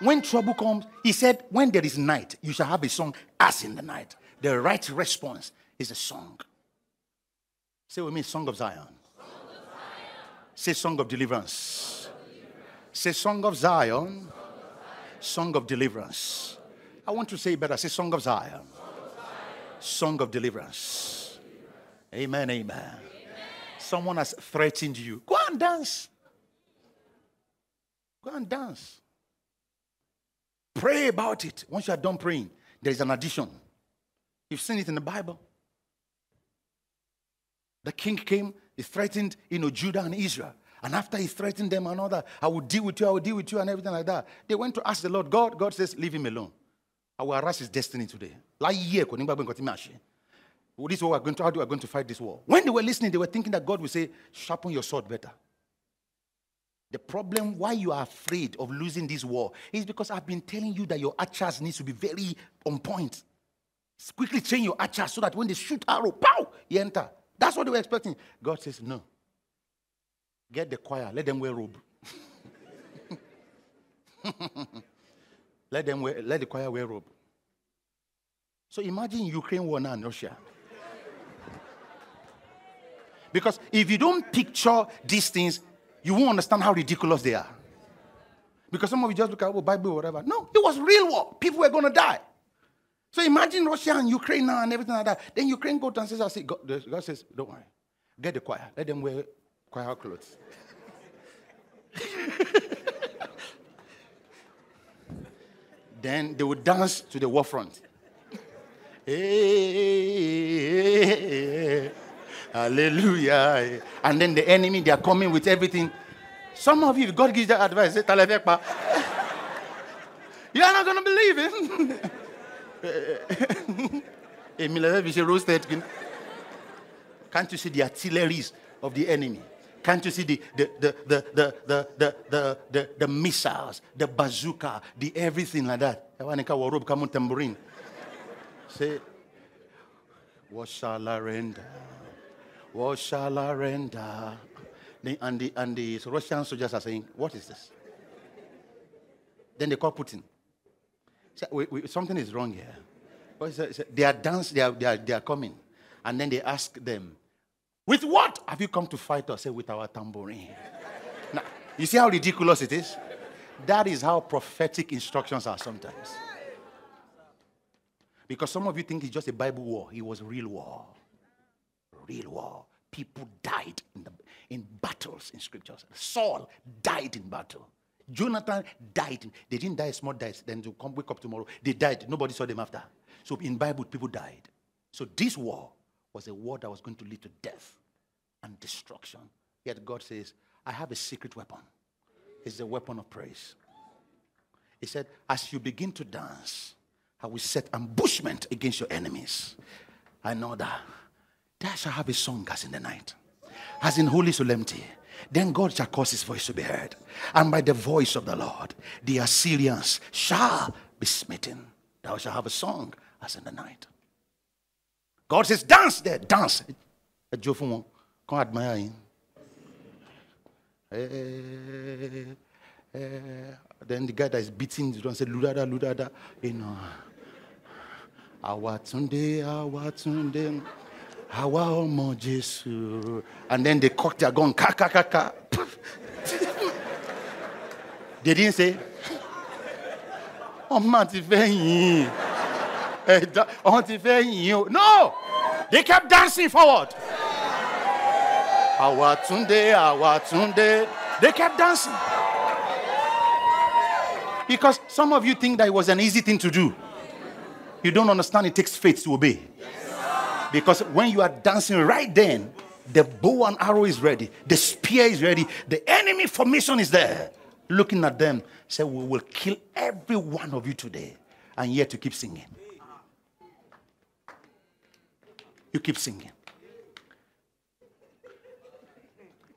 When trouble comes, he said, when there is night, you shall have a song as in the night. The right response is a song. Say with me, Song of Zion. Song of Zion. Say, Song of Deliverance. Say, Song of Zion, Song of, Deliverance. I want to say it better. Say, Song of Zion, Song of Deliverance. Amen, amen, amen. Someone has threatened you. Go and dance. Go and dance. Pray about it. Once you are done praying, there is an addition. You've seen it in the Bible. The king came, he threatened, Judah and Israel. And after he threatened them and all that, I will deal with you, I will deal with you, and everything like that. They went to ask the Lord, God. God says, leave him alone. I will harass his destiny today. This is what we're going to do. How do we going to fight this war? When they were listening, they were thinking that God would say, sharpen your sword better. The problem why you are afraid of losing this war is because I've been telling you that your archers needs to be very on point. Quickly train your archers so that when they shoot arrow, pow, you enter. That's what they were expecting. God says, no. Get the choir. Let them wear robe. Let the choir wear robe. So imagine Ukraine war now and Russia. Because if you don't picture these things, you won't understand how ridiculous they are. Because some of you just look at Bible or whatever. No, it was real war. People were going to die. So imagine Russia and Ukraine now and everything like that. Then Ukraine goes and says, God says, don't worry. Get the choir. Let them wear choir clothes. Then they would dance to the war front. Hey, hallelujah. And then the enemy, they are coming with everything. Some of you, if God gives that advice, you are not going to believe it. Can't you see the artilleries of the enemy? Can't you see the missiles, the bazooka, the everything like that? Say, what shall I render? What shall I render? And the Russian soldiers are saying, what is this? Then they call Putin. Say, something is wrong here. They are dancing, they are coming. And then they ask them, with what have you come to fight us? Say, with our tambourine. Now, you see how ridiculous it is? That is how prophetic instructions are sometimes. Because some of you think it's just a Bible war. It was real war. Real war. People died in battles in scriptures. Saul died in battle. Jonathan died. They didn't die small deaths. Then to come wake up tomorrow, they died. Nobody saw them after. So in Bible, people died. So this war was a war that was going to lead to death and destruction. Yet God says, I have a secret weapon. It's the weapon of praise. He said, as you begin to dance, I will set ambushment against your enemies. I know that. There shall have a song as in the night, as in holy solemnity. Then God shall cause his voice to be heard. And by the voice of the Lord, the Assyrians shall be smitten. Thou shalt have a song as in the night. God says, dance there, dance. Come admire him. Then the guy that is beating the drum said, Ludada, Ludada. You know, Awatunde, Awatunde, Awa Omo Jesu. And then they cocked their gun, ka, ka, ka, ka. They didn't say, Oh, Mantifei. No! They kept dancing forward. Awatunde, Awatunde. They kept dancing. Because some of you think that it was an easy thing to do. You don't understand it takes faith to obey. Yes. Because when you are dancing right then, the bow and arrow is ready. The spear is ready. The enemy formation is there. Looking at them, say, we will kill every one of you today. And yet you keep singing. You keep singing.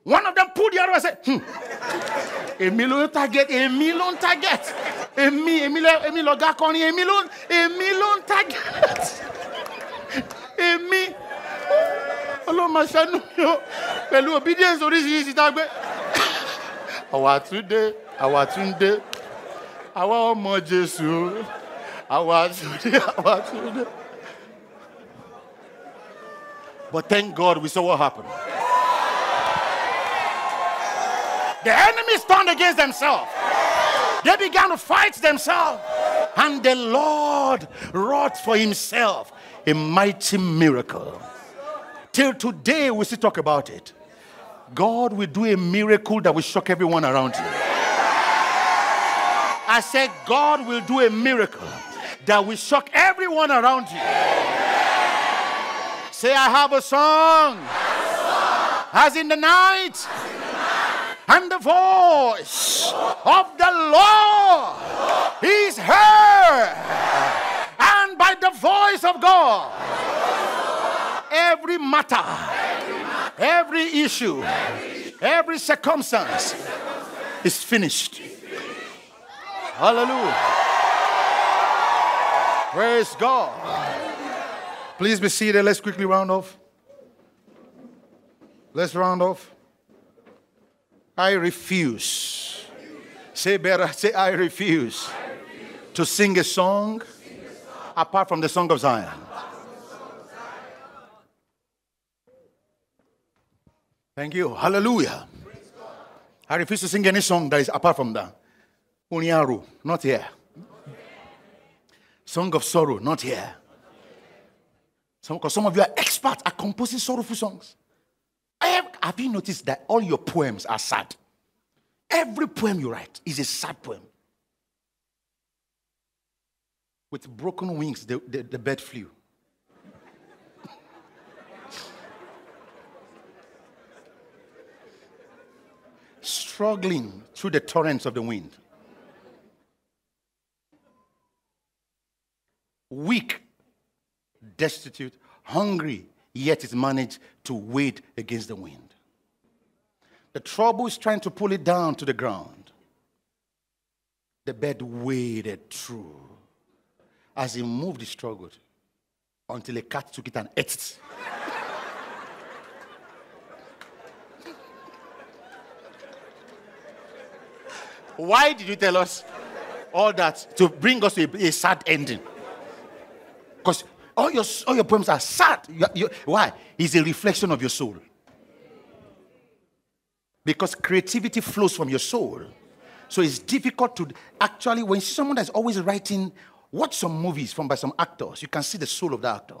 One of them pulled the other and said, A million target. A million target. Our today. But thank God we saw what happened. The enemies turned against themselves. They began to fight themselves. And the Lord wrought for himself a mighty miracle. Till today we still talk about it. God will do a miracle that will shock everyone around you. I said God will do a miracle that will shock everyone around you. Say, I have a song. As in the night. And the voice of the Lord is heard. And by the voice of God, every matter, every issue, every circumstance is finished. Hallelujah. Praise God. Please be seated. Let's quickly round off. Let's round off. I refuse. Say better, say I refuse to sing a song apart from the Song of Zion. Thank you. Hallelujah. I refuse to sing any song that is apart from that. Unyaru, not here. Song of sorrow, not here. Some of you are experts at composing sorrowful songs. Have you noticed that all your poems are sad? Every poem you write is a sad poem. With broken wings, the bird flew. Struggling through the torrents of the wind. Weak, destitute, hungry, yet it managed to wade against the wind. The trouble is trying to pull it down to the ground. The bird waded through. As he moved, he struggled until a cat took it and ate it. Why did you tell us all that? To bring us to a sad ending. Because All your poems are sad. Why? It's a reflection of your soul. Because creativity flows from your soul. So it's difficult to... Actually, when someone that's always writing, watch some movies by some actors, you can see the soul of that actor.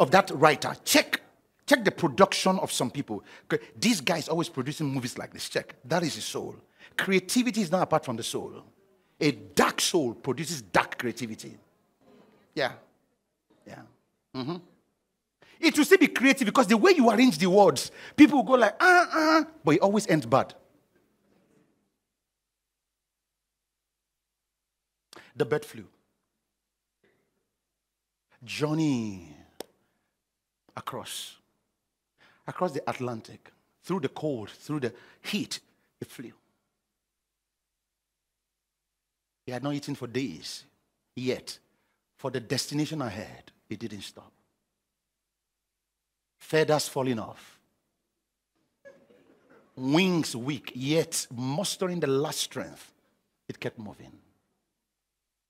Of that writer. Check the production of some people. This guy is always producing movies like this. Check. That is his soul. Creativity is not apart from the soul. A dark soul produces dark creativity. Yeah. Yeah. Mm-hmm. It will still be creative because the way you arrange the words, people will go like, but it always ends bad. The bird flew. Journey across the Atlantic, through the cold, through the heat, it flew. He had not eaten for days, yet for the destination ahead, it didn't stop. Feathers falling off, wings weak, yet mustering the last strength, it kept moving.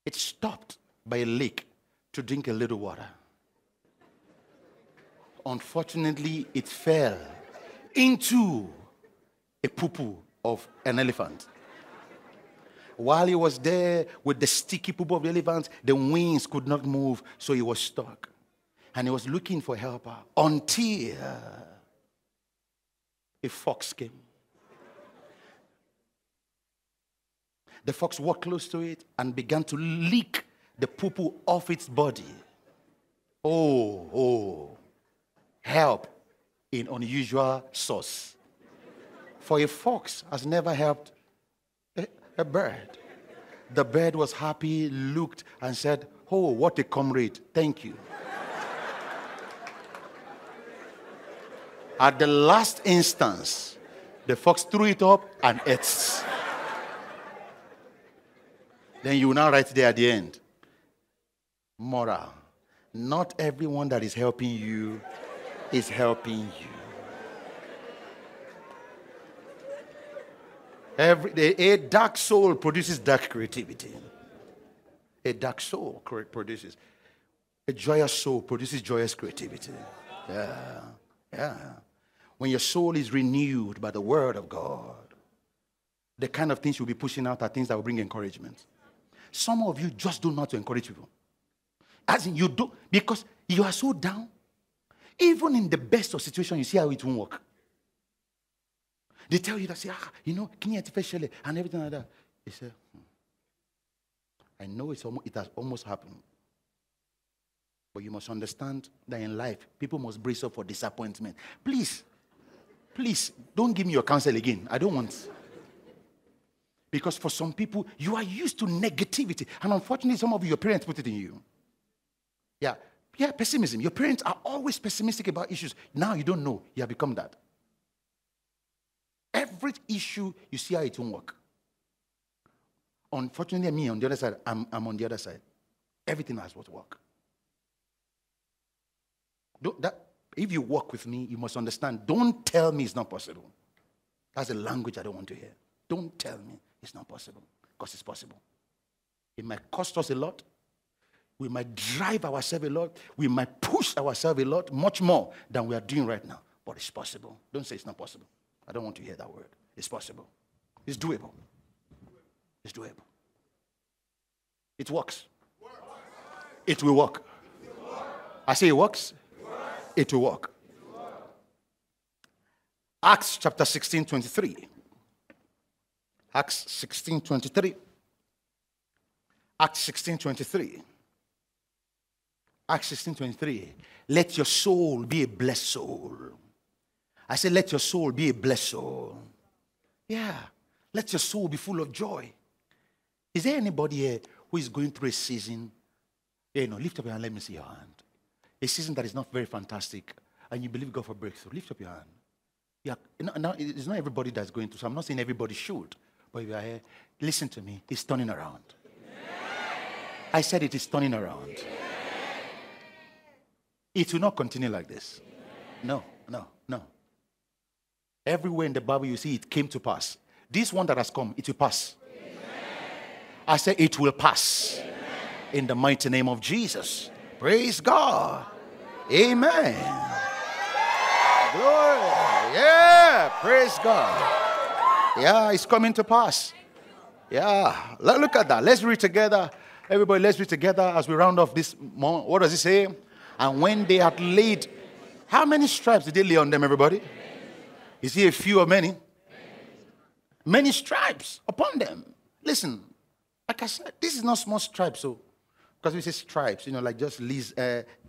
It stopped by a lake to drink a little water. Unfortunately, it fell into a poo-poo of an elephant. While he was there with the sticky poo-poo of the elephant, the wings could not move, so he was stuck. And he was looking for a helper until a fox came. The fox walked close to it and began to lick the poo-poo off its body. Help in unusual source. For a fox has never helped a bird. The bird was happy, looked, and said, "Oh, what a comrade, thank you." At the last instance, the fox threw it up and ate. Then you will now write there at the end. Moral. Not everyone that is helping you is helping you. A dark soul produces dark creativity. A dark soul produces. A joyous soul produces joyous creativity. Yeah. Yeah. When your soul is renewed by the word of God, the kind of things you'll be pushing out are things that will bring encouragement. Some of you just don't know how to encourage people. As in, you do, because you are so down. Even in the best of situations, you see how it won't work. They tell you that, say, Kini Atifeshele, and everything like that. You say, I know it has almost happened. But you must understand that in life, people must brace up for disappointment. Please, please, don't give me your counsel again. I don't want. Because for some people, you are used to negativity. And unfortunately, some of your parents put it in you. Yeah, pessimism. Your parents are always pessimistic about issues. Now you don't know. You have become that. Every issue, you see how it won't work. Unfortunately, me on the other side, I'm on the other side. Everything has what work. If you work with me, you must understand, don't tell me it's not possible. That's a language I don't want to hear. Don't tell me it's not possible, because it's possible. It might cost us a lot. We might drive ourselves a lot. We might push ourselves a lot, much more than we are doing right now. But it's possible. Don't say it's not possible. I don't want to hear that word. It's possible. It's doable. It's doable. It works. It will work. I say it works. It will work. Acts chapter 16:23. Acts 16:23. Acts 16:23. Acts 16:23. Let your soul be a blessed soul. I say, let your soul be a blessed soul. Yeah. Let your soul be full of joy. Is there anybody here who is going through a season? Lift up your hand. Let me see your hand. A season that is not very fantastic, and you believe God for breakthrough. Lift up your hand. Yeah. Now, it's not everybody that's going through. So I'm not saying everybody should. But if you are here, listen to me. It's turning around. Amen. I said it is turning around. Amen. It will not continue like this. Amen. No. Everywhere in the Bible you see it came to pass. This one that has come, it will pass. Amen. I said it will pass. Amen. In the mighty name of Jesus. Amen. Praise God. Amen. Glory. Yeah. Praise God. Yeah, it's coming to pass. Yeah. Look at that. Let's read together. Everybody, let's read together as we round off this month. What does it say? And when they had laid, how many stripes did they lay on them, everybody? Is he a few or many? Many stripes upon them. Listen, like I said, this is not small stripes. So, because we say stripes, you know, like just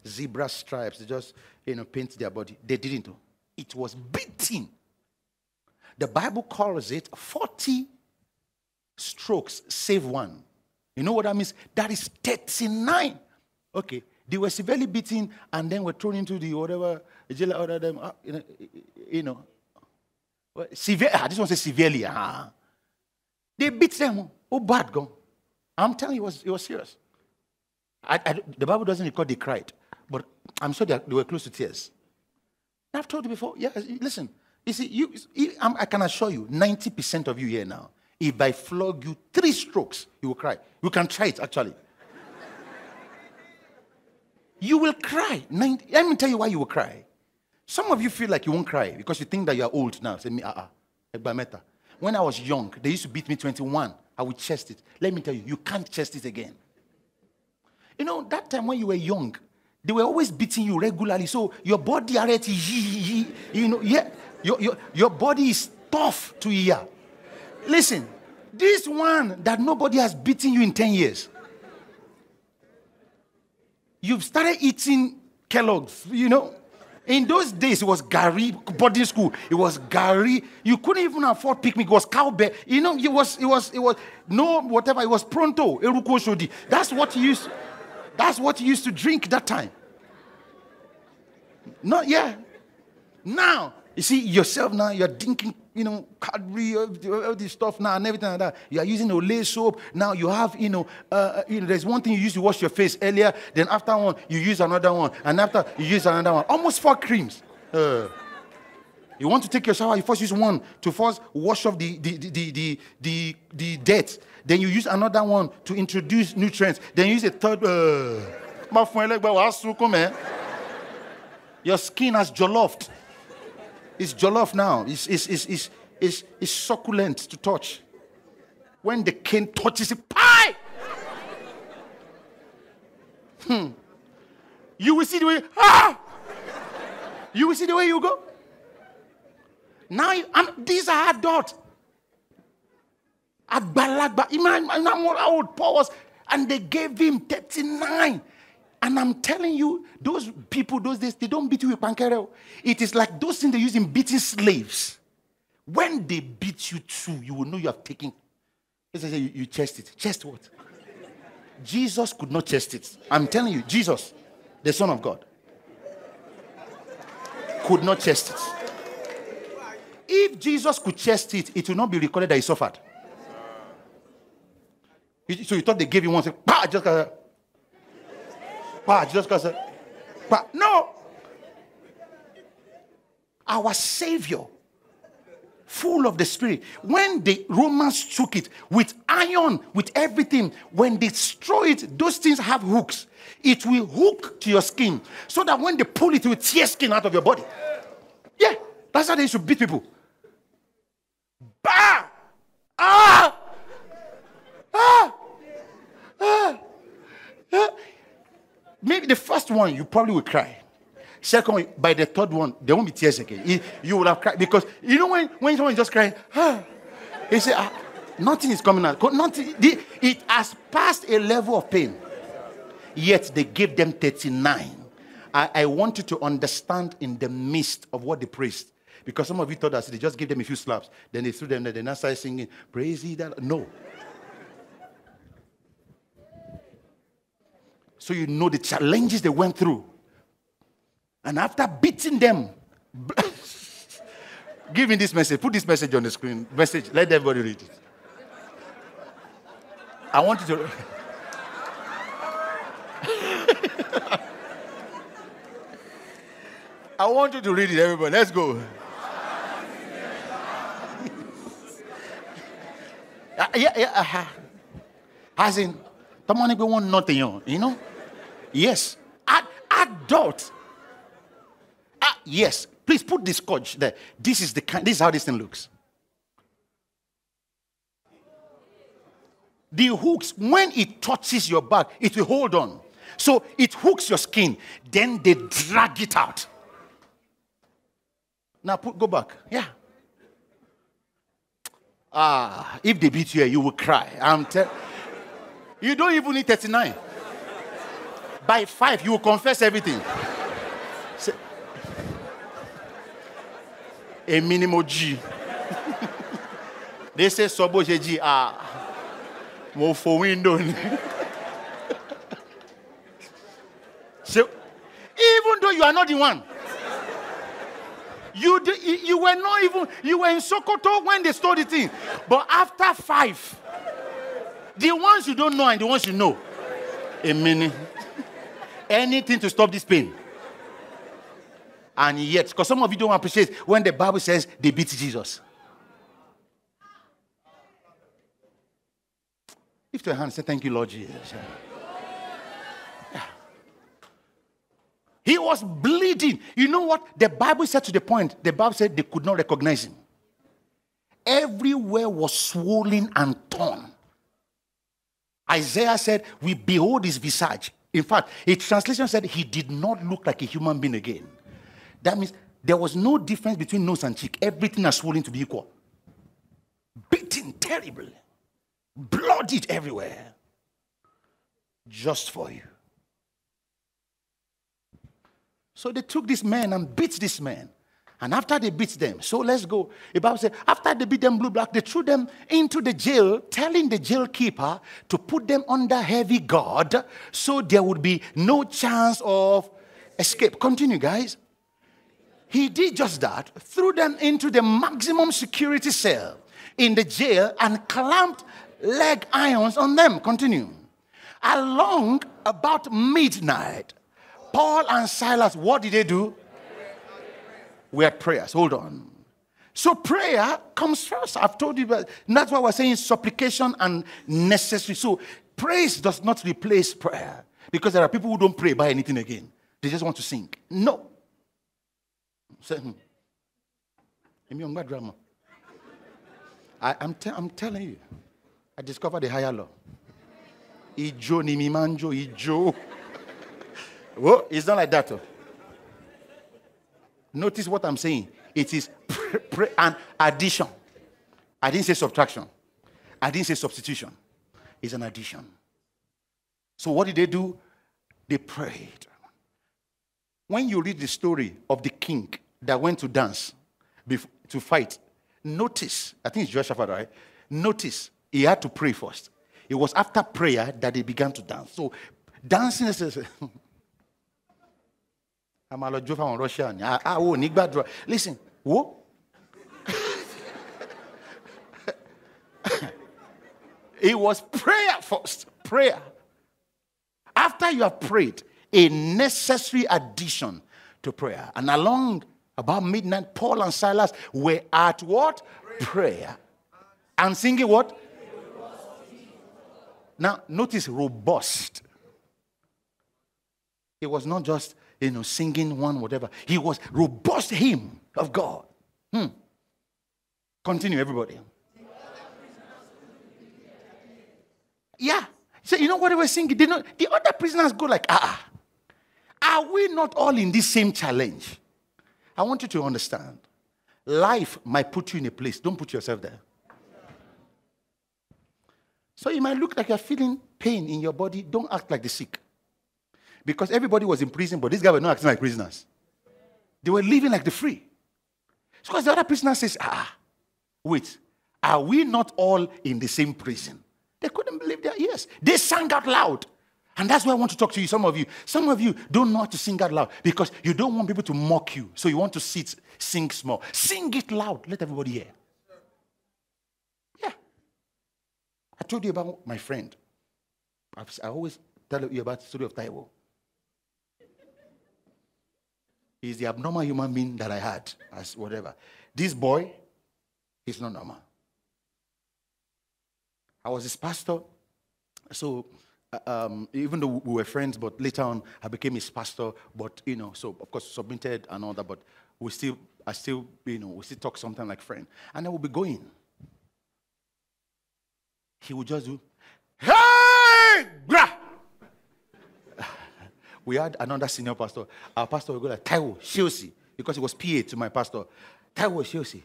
zebra stripes, they just, you know, paint their body. They didn't. It was beating. The Bible calls it 40 strokes save one. You know what that means? That is 39. Okay. They were severely beaten and then were thrown into the whatever, you know. Severe, this one says severely. They beat them. Oh, bad God. I'm telling you, it was serious. The Bible doesn't record they cried, but I'm sure they were close to tears. I've told you before. Yeah, listen. You see, I can assure you, 90% of you here now, if I flog you 3 strokes, you will cry. You can try it, actually. You will cry. Let me tell you why you will cry. Some of you feel like you won't cry because you think that you are old now. Say me, When I was young, they used to beat me 21. I would chest it. Let me tell you, you can't chest it again. You know, that time when you were young, they were always beating you regularly. So your body already, you know, yeah, your body is tough to hear. Listen, this one that nobody has beaten you in 10 years. You've started eating Kellogg's, you know. In those days, it was Gary boarding school. It was Gary. You couldn't even afford picnic. It was cowbell. You know, it was no whatever. It was pronto. That's what you used to drink that time. Not yeah. Now you see yourself. Now you're drinking, you know, Cadbury, all this stuff now and everything like that. You are using Olay soap. Now you have, you know, there's one thing you used to wash your face earlier. Then after one, you use another one. And after, you use another one. Almost 4 creams. You want to take your shower, you first use one to first wash off the dirt. Then you use another one to introduce nutrients. Then you use a third. Your skin has jollof. It's jollof now. It's succulent to touch. When the cane touches it, pie! You will see the way, You will see the way you go. Now, these are adults. Agbalagba, how old Paul was, and they gave him 39. And I'm telling you, those people, those days, they don't beat you with pankere. It is like those things they use in beating slaves. When they beat you too, you will know you have taken. You chest it. Chest what? Jesus could not chest it. I'm telling you, Jesus, the Son of God, could not chest it. If Jesus could chest it, it will not be recorded that he suffered. So you thought they gave him one, just because. No. Our Savior, full of the Spirit, when the Romans took it with iron, with everything, when they throw it, those things have hooks. It will hook to your skin so that when they pull it, it will tear skin out of your body. Yeah, that's how they used to beat people. Bah! Ah! Ah! Ah! Ah! Maybe the first one, you probably will cry. Second one, by the third one, there won't be tears again. You will have cried. Because, you know, when someone is just crying, you say, nothing is coming out. Nothing, it has passed a level of pain. Yet, they gave them 39. I want you to understand in the midst of what they praised. Because some of you thought that they just gave them a few slaps. Then they threw them there. They now started singing, praise ye that. No. So you know the challenges they went through. And after beating them, give me this message. Put this message on the screen. Message. Let everybody read it. I want you to... I want you to read it, everybody. Let's go. As in... You know? Yes. adult. Ah, yes. Please put this scotch there. This is the kind, this is how this thing looks. The hooks, when it touches your back, it will hold on. So it hooks your skin. Then they drag it out. Now go back. Yeah. Ah, if they beat you, you will cry. You don't even need 39. By 5, you will confess everything. A minimal G. They say sobo G. More for window. So, even though you are not the one, you were not even, you were in Sokoto when they stole the thing. But after 5, the ones you don't know and the ones you know, a minute. Anything to stop this pain. And yet, because some of you don't appreciate when the Bible says they beat Jesus. Lift your hand and say, thank you, Lord Jesus. Yeah. He was bleeding. You know what? The Bible said to the point, the Bible said they could not recognize him. Everywhere was swollen and torn. Isaiah said, we behold his visage. In fact, a translation said he did not look like a human being again. That means there was no difference between nose and cheek. Everything was swollen to be equal. Beaten terribly. Bloodied everywhere. Just for you. So they took this man and beat this man. And after they beat them, so let's go. The Bible says, after they beat them blue-black, they threw them into the jail, telling the jail keeper to put them under heavy guard so there would be no chance of escape. Continue, guys. He did just that, threw them into the maximum security cell in the jail and clamped leg irons on them. Continue. Along about midnight, Paul and Silas, what did they do? We had prayers. Hold on. So prayer comes first. I've told you that. That's why we're saying supplication and necessary. So praise does not replace prayer, because there are people who don't pray by anything again. They just want to sing. No. I'm telling you, I discovered the higher law. Ijo ni mimanjo ijo. Well, it's not like that. Notice what I'm saying. It is an addition. I didn't say subtraction. I didn't say substitution. It's an addition. So what did they do? They prayed. When you read the story of the king that went to dance, to fight, notice, I think it's Jehoshaphat, right? Notice, he had to pray first. It was after prayer that they began to dance. So dancing is... Listen, whoa. It was prayer first. Prayer. After you have prayed, a necessary addition to prayer. And along about midnight, Paul and Silas were at what? Prayer. And singing what? Now, notice robust. It was not just, you know, singing one, whatever. He was robust hymn of God. Continue, everybody. Yeah. So, you know what they were singing? They know, the other prisoners go like, are we not all in this same challenge? I want you to understand. Life might put you in a place. Don't put yourself there. So it might look like you're feeling pain in your body. Don't act like the sick. Because everybody was in prison, but these guys were not acting like prisoners. They were living like the free. It's because the other prisoner says, wait, are we not all in the same prison? They couldn't believe their ears. They sang out loud. And that's why I want to talk to you, some of you. Some of you don't know how to sing out loud because you don't want people to mock you. So you want to sing small. Sing it loud. Let everybody hear. Yeah. I told you about my friend. I always tell you about the story of Taiwo. He's the abnormal human being that I had, as whatever. This boy is not normal. I was his pastor, so even though we were friends, but later on I became his pastor. But you know, so of course submitted and all that. But we still, we still talk sometimes like friends. And I will be going. He would just do, hey, brah. We had another senior pastor. Our pastor would go like Taiwo Shiosi, because he was PA to my pastor. Taiwo Shiosi.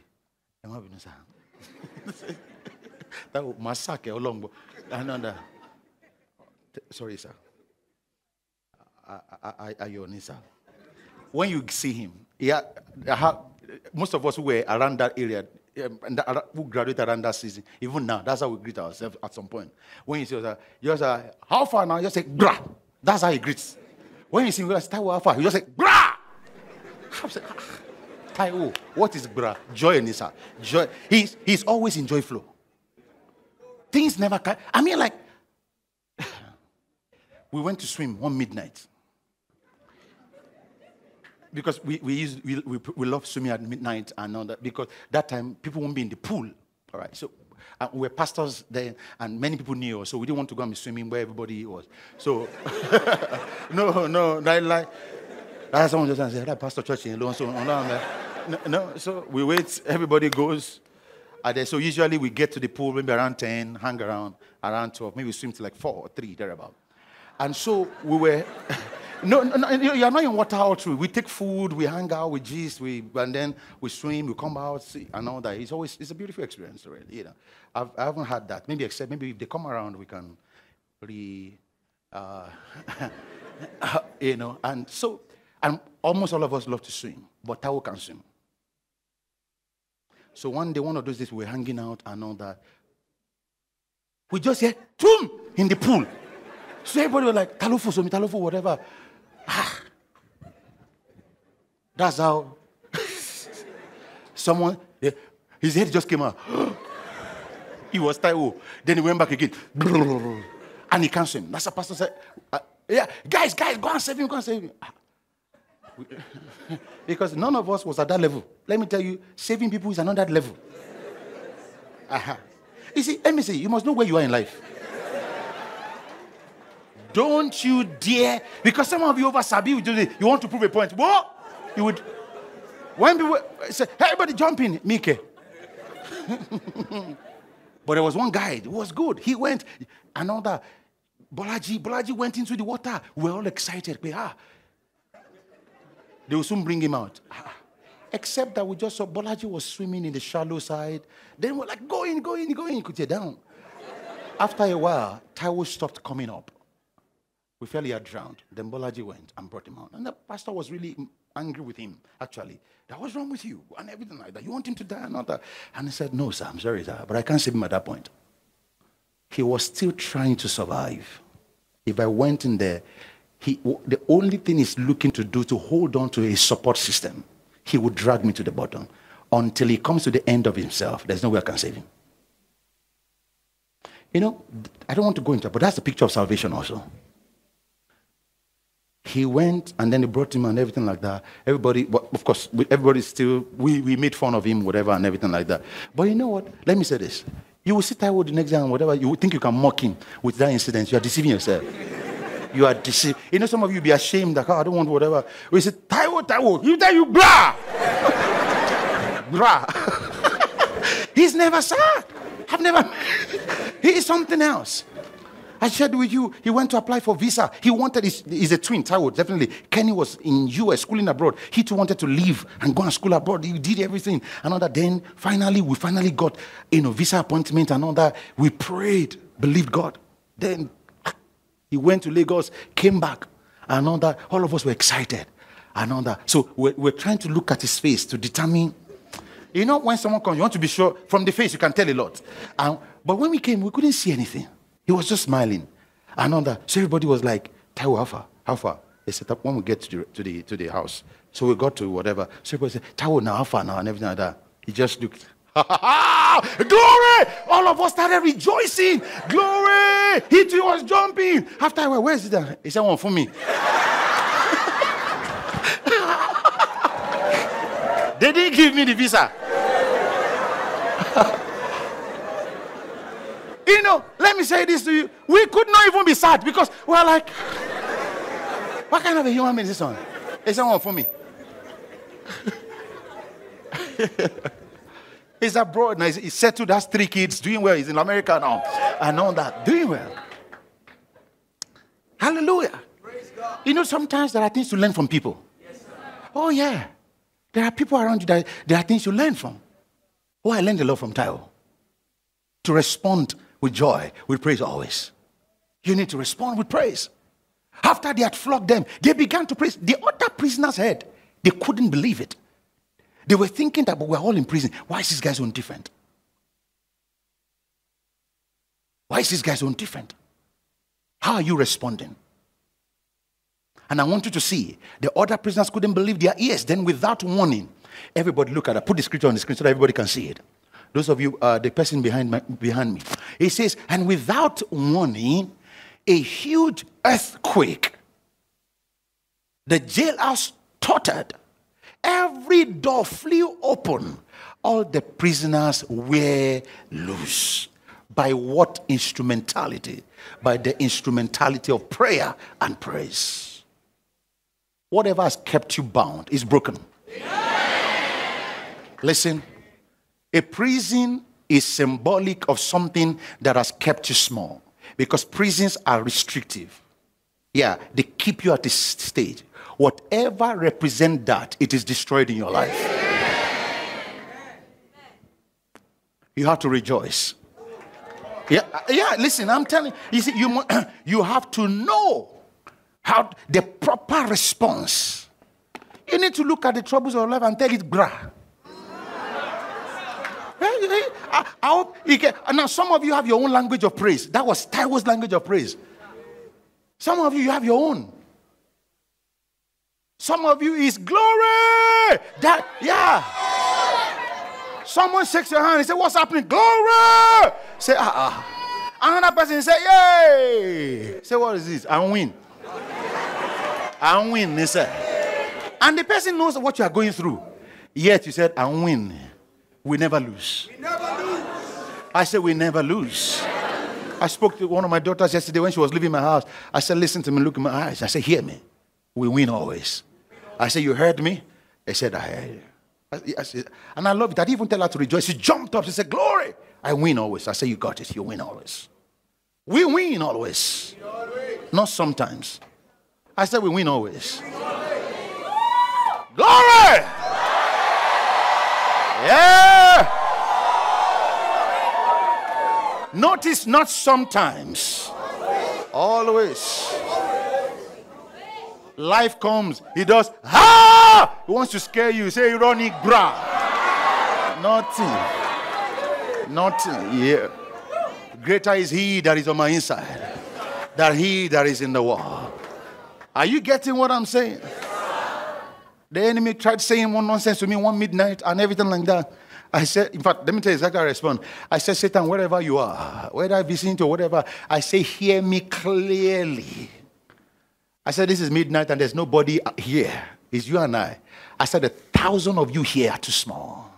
That was massacre along. Another. Sorry, sir. I yawn, sir. When you see him, yeah, most of us who were around that area, who graduated around that season, even now, that's how we greet ourselves at some point. When you see us, you just say, how far now? You just say, grah. That's how he greets. When you see him, you just say, how far? You just say, grah. I'm saying, Taiwo, what is grah? Joy, Nisa. Joy. He's always in joy flow. Things never can. I mean, like, we went to swim one midnight. Because we love swimming at midnight and all that. Because that time, people won't be in the pool. All right. So we were pastors then, and many people knew us. So we didn't want to go and be swimming where everybody was. So, like, that's someone just said, that pastor church in alone. So, so we wait, everybody goes. So usually we get to the pool maybe around 10, hang around 12, maybe we swim till like 4 or 3, thereabout. And so we were, no, you're not in water all through. We take food, we hang out, we gist, and then we swim, we come out, see, and all that. It's a beautiful experience, really. You know, I haven't had that. Maybe except maybe if they come around, we can you know. And so, and almost all of us love to swim, but Taiwo can swim. So one day, one of those days, we were hanging out and all that. We just hear, boom, in the pool. So everybody was like, Talofo, Somi, Talofo, whatever. Ah. That's how someone, his head just came out. He was Taiwo. Then he went back again. And he can't swim. That's what pastor said. Yeah, guys, go and save him, go and save him. Because none of us was at that level. Let me tell you, saving people is another level. Uh-huh. You see, let me say, you must know where you are in life. Don't you dare, because some of you over sabi, you want to prove a point. What? You would, when people say, hey, everybody jump in, Mike. But there was one guy who was good. He went, another, Bolaji went into the water. We were all excited. They will soon bring him out. Except that we just saw Bolaji was swimming in the shallow side. Then we're like, go in. He could get down. After a while, Taiwo stopped coming up. We felt he had drowned. Then Bolaji went and brought him out. And the pastor was really angry with him, actually. That was wrong with you and everything like that. You want him to die and all that. And he said, no, sir, I'm sorry, sir, but I can't save him at that point. He was still trying to survive. If I went in there, the only thing he's looking to do to hold on to his support system, he would drag me to the bottom until he comes to the end of himself. There's no way I can save him. You know, I don't want to go into it, but that's the picture of salvation also. He went, and then they brought him and everything like that. Everybody, well, of course, everybody still, we made fun of him, whatever, and everything like that. But you know what? Let me say this. You will sit there with the next day and whatever, you will think you can mock him with that incident. You are deceiving yourself. You are deceived. You know, some of you be ashamed that, like, oh, I don't want whatever. We say, Taiwo, you tell you, blah. Blah. He's never sad. I've never. He is something else. I shared with you, he went to apply for visa. He wanted, he's a twin, Taiwo, definitely. Kenny was in US, schooling abroad. He too wanted to leave and go and school abroad. He did everything. And all that. Then, we finally got, you know, visa appointment and all that. We prayed, believed God. Then, he went to Lagos, came back, and all that. All of us were excited, and all that. So we're trying to look at his face to determine. You know, when someone comes, you want to be sure. From the face, you can tell a lot. But when we came, we couldn't see anything. He was just smiling, and all that. So everybody was like, Taiwo, how far? They set up when we get to the house. So we got to whatever. So everybody said, Taiwo, now, how far now? And everything like that. He just looked. Glory! All of us started rejoicing. Glory! He too was jumping. After I went, where is it? He said, one for me. They didn't give me the visa. You know, let me say this to you. We could not even be sad because we're like, what kind of a human being is this one? Is someone for me? He's abroad now. He's settled, has 3 kids, doing well. He's in America now. And all that. Doing well. Hallelujah. Praise God. You know, sometimes there are things to learn from people. Yes, sir. Oh, yeah. There are people around you that there are things you learn from. Oh, I learned a lot from Taiwo. To respond with joy, with praise always. You need to respond with praise. After they had flogged them, they began to praise. The other prisoners heard. They couldn't believe it. They were thinking that, but we're all in prison. Why is this guy's own different? Why is this guy's own different? How are you responding? And I want you to see, the other prisoners couldn't believe their ears. Then without warning, everybody look at it. Put the scripture on the screen so that everybody can see it. Those of you, the person behind me. It says, and without warning, a huge earthquake. The jailhouse tottered. Every door flew open. All the prisoners were loose. By what instrumentality? By the instrumentality of prayer and praise. Whatever has kept you bound is broken. Yeah. Listen, a prison is symbolic of something that has kept you small. Because prisons are restrictive. Yeah, they keep you at this stage. Whatever represents that, it is destroyed in your life. You have to rejoice. Yeah, listen, I'm telling you, see, you have to know how the proper response. You need to look at the troubles of life and tell it, brah. Now, some of you have your own language of praise. That was Taiwo's language of praise. Some of you have your own. Some of you is glory. That, yeah. Someone shakes your hand and says, what's happening? Glory. Say, Another person say, yay. Say, what is this? I win. I win, they say. And the person knows what you are going through. Yet you said, I win. We never lose. We never lose. I said, we never lose. I spoke to one of my daughters yesterday when she was leaving my house. I said, listen to me, look in my eyes. I said, hear me. We win always. I said, you heard me? They said, I heard you. And I love it. I didn't even tell her to rejoice. She jumped up. She said, glory. I win always. I said, you got it. You win always. We win always. Not sometimes. I said, we win always. Glory. Yeah. Notice, not sometimes. Always. Life comes, he does, ha! He wants to scare you, say ironic, brah. Nothing. Nothing, yeah. Greater is he that is on my inside than he that is in the world. Are you getting what I'm saying? The enemy tried saying one nonsense to me one midnight and everything like that. I said, in fact, let me tell you exactly how I respond. I said, Satan, wherever you are, whether I visit you or whatever, I say, hear me clearly. I said, this is midnight and there's nobody here. It's you and I. I said, 1,000 of you here are too small.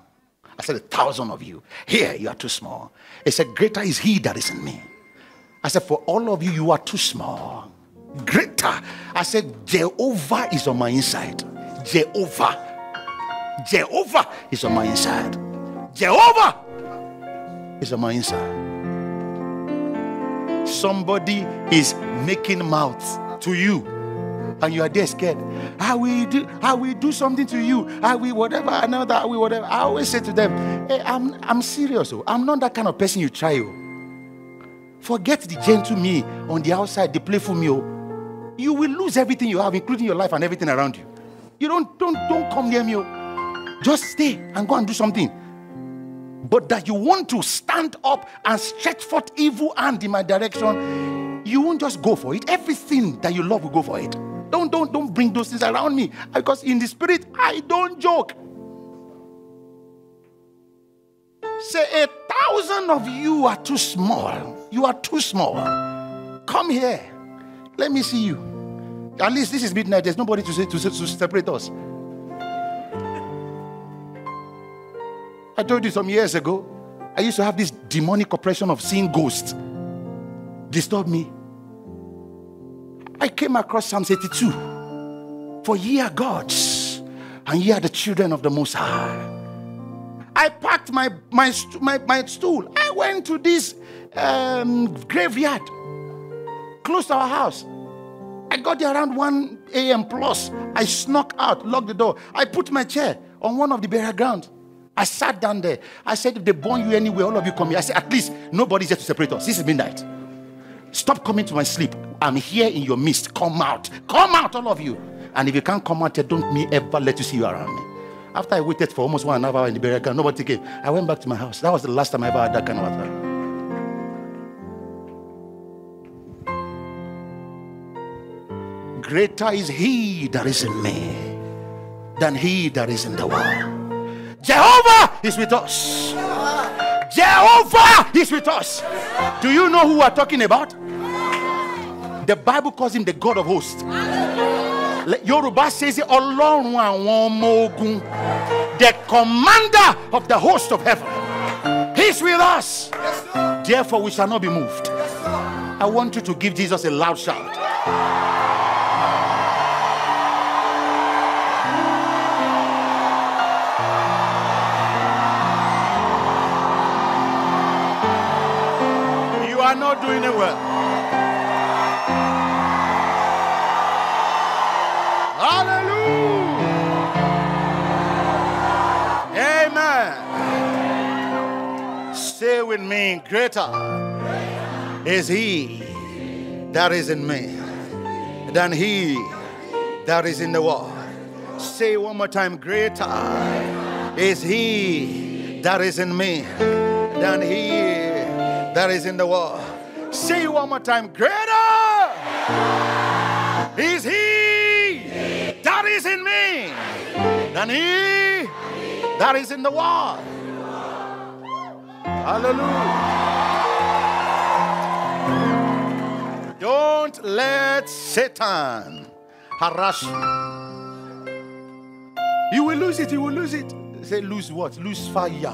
I said, 1,000 of you here, you are too small. He said, greater is he that is in me. I said, for all of you, you are too small. Greater. I said, Jehovah is on my inside. Jehovah. Jehovah is on my inside. Jehovah is on my inside. Somebody is making mouths to you. And you are there scared. I will do something to you. I will whatever, another, I will whatever. I always say to them, hey, I'm serious. I'm not that kind of person you try. Forget the gentle me on the outside, the playful me. You will lose everything you have, including your life and everything around you. You don't come near me. Just stay and go and do something. But that you want to stand up and stretch forth evil hand in my direction. You won't just go for it. Everything that you love will go for it. Don't bring those things around me. Because in the spirit, I don't joke. Say 1,000 of you are too small. You are too small. Come here. Let me see you. At least this is midnight. There's nobody to separate us. I told you some years ago, I used to have this demonic oppression of seeing ghosts. Disturbed me. I came across Psalms 82. For ye are gods, and ye are the children of the Most High. I packed my stool. I went to this graveyard close to our house. I got there around 1 a.m. plus. I snuck out, locked the door. I put my chair on one of the burial grounds. I sat down there. I said, if they burn you anywhere, all of you come here. I said, at least nobody's here to separate us. This is midnight. Stop coming to my sleep. I'm here in your midst. Come out. Come out, all of you. And if you can't come out, don't me ever let you see you around me. After I waited for almost 1.5 hours in the burial ground, nobody came. I went back to my house. That was the last time I ever had that kind of attack. Greater is he that is in me than he that is in the world. Jehovah is with us. Jehovah is with us. Do you know who we are talking about? The Bible calls him the God of hosts. Yoruba says, Ọlọ́run àwọn ọmọ ogun, the commander of the host of heaven. He's with us. Therefore, we shall not be moved. I want you to give Jesus a loud shout. Are not doing it well. Hallelujah. Amen. Say with me, greater is he that is in me than he that is in the world. Say one more time, greater is he that is in me than he that is in the world. Say one more time, greater is he that is in me than he that is in the world. Hallelujah. Don't let Satan harass you. You will lose it, you will lose it. Say, lose what? Lose fire.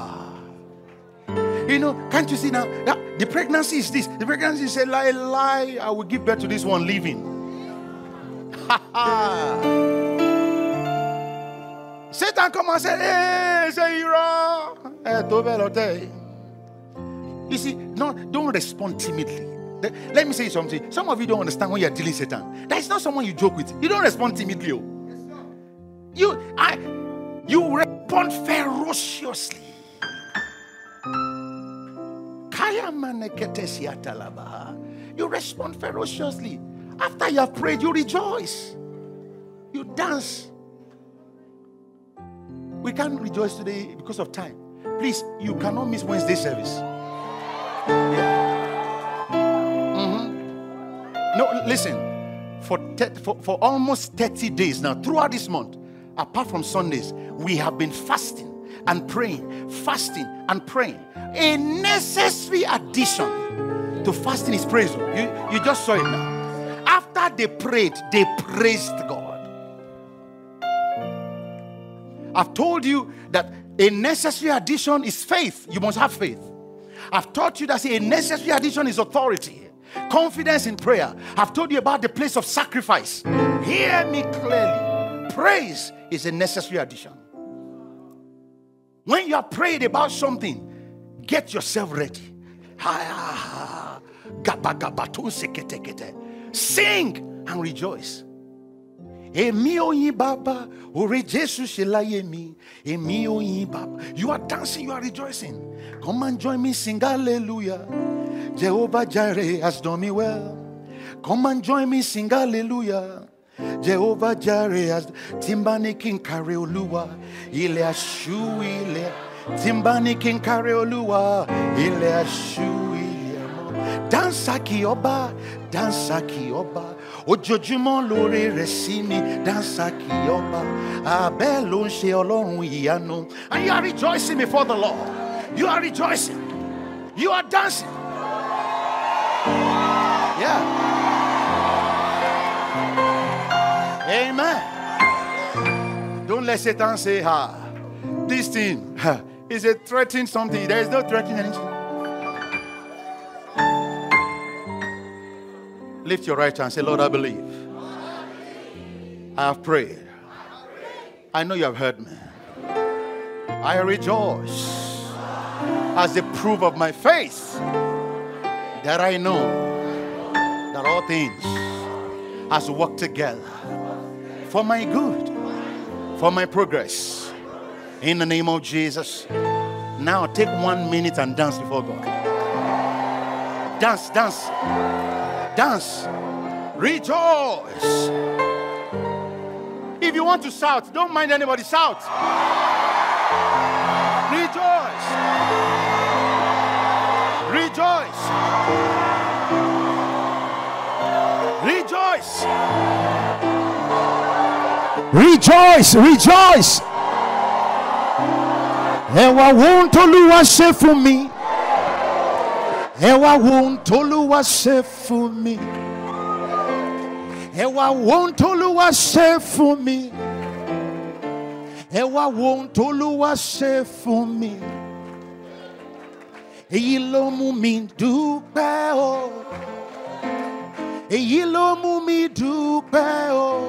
You know, can't you see now? That the pregnancy is this. The pregnancy is a lie, lie. I will give birth to this one living. Ha ha. Satan come and say, hey, say you're wrong. You see, no, don't respond timidly. Let me say something. Some of you don't understand when you're dealing with Satan. That is not someone you joke with. You don't respond timidly. Oh. Yes, sir. You respond ferociously. You respond ferociously. After you have prayed, you rejoice. You dance. We can't rejoice today because of time. Please, you cannot miss Wednesday service. Yeah. Mm-hmm. No, listen. For almost 30 days now, throughout this month, apart from Sundays, we have been fasting and praying, fasting and praying. A necessary addition to fasting is praise. You just saw it now. After they prayed, they praised God. I've told you that a necessary addition is faith. You must have faith. I've taught you that a necessary addition is authority, confidence in prayer. I've told you about the place of sacrifice. Hear me clearly. Praise is a necessary addition. When you are prayed about something, get yourself ready. Sing and rejoice. You are dancing, you are rejoicing. Come and join me, sing hallelujah. Jehovah Jireh has done me well. Come and join me, sing hallelujah. Jehovah Jireh has Timbani King Kareoluwa Ile Ashu Ile Timbani King Kareoluwa Ile Ashu Ile Dansa Kioba Ojojumo lore resimi Dansa Kioba Abelon she Olorun iyanu. And you are rejoicing before the Lord. You are rejoicing. You are dancing. Yeah. Amen. Don't let Satan say, this thing It's a threatening something. There is no threatening anything. Lift your right hand and say, Lord, I believe. I have prayed. I know you have heard me. I rejoice as a proof of my faith that I know that all things has worked together for my good, for my progress. In the name of Jesus. Now take 1 minute and dance before God. Dance, dance, dance. Rejoice. If you want to shout, don't mind anybody, shout. Rejoice. Rejoice. Rejoice. Rejoice. Rejoice. Ewa won toluwa se fun mi. Ewa won toluwa se fun mi. Ewa won toluwa se fun mi. Ewa won toluwa se fun mi. Eyi lo mu mi dupe o. Eyi lo mu mi dupe o.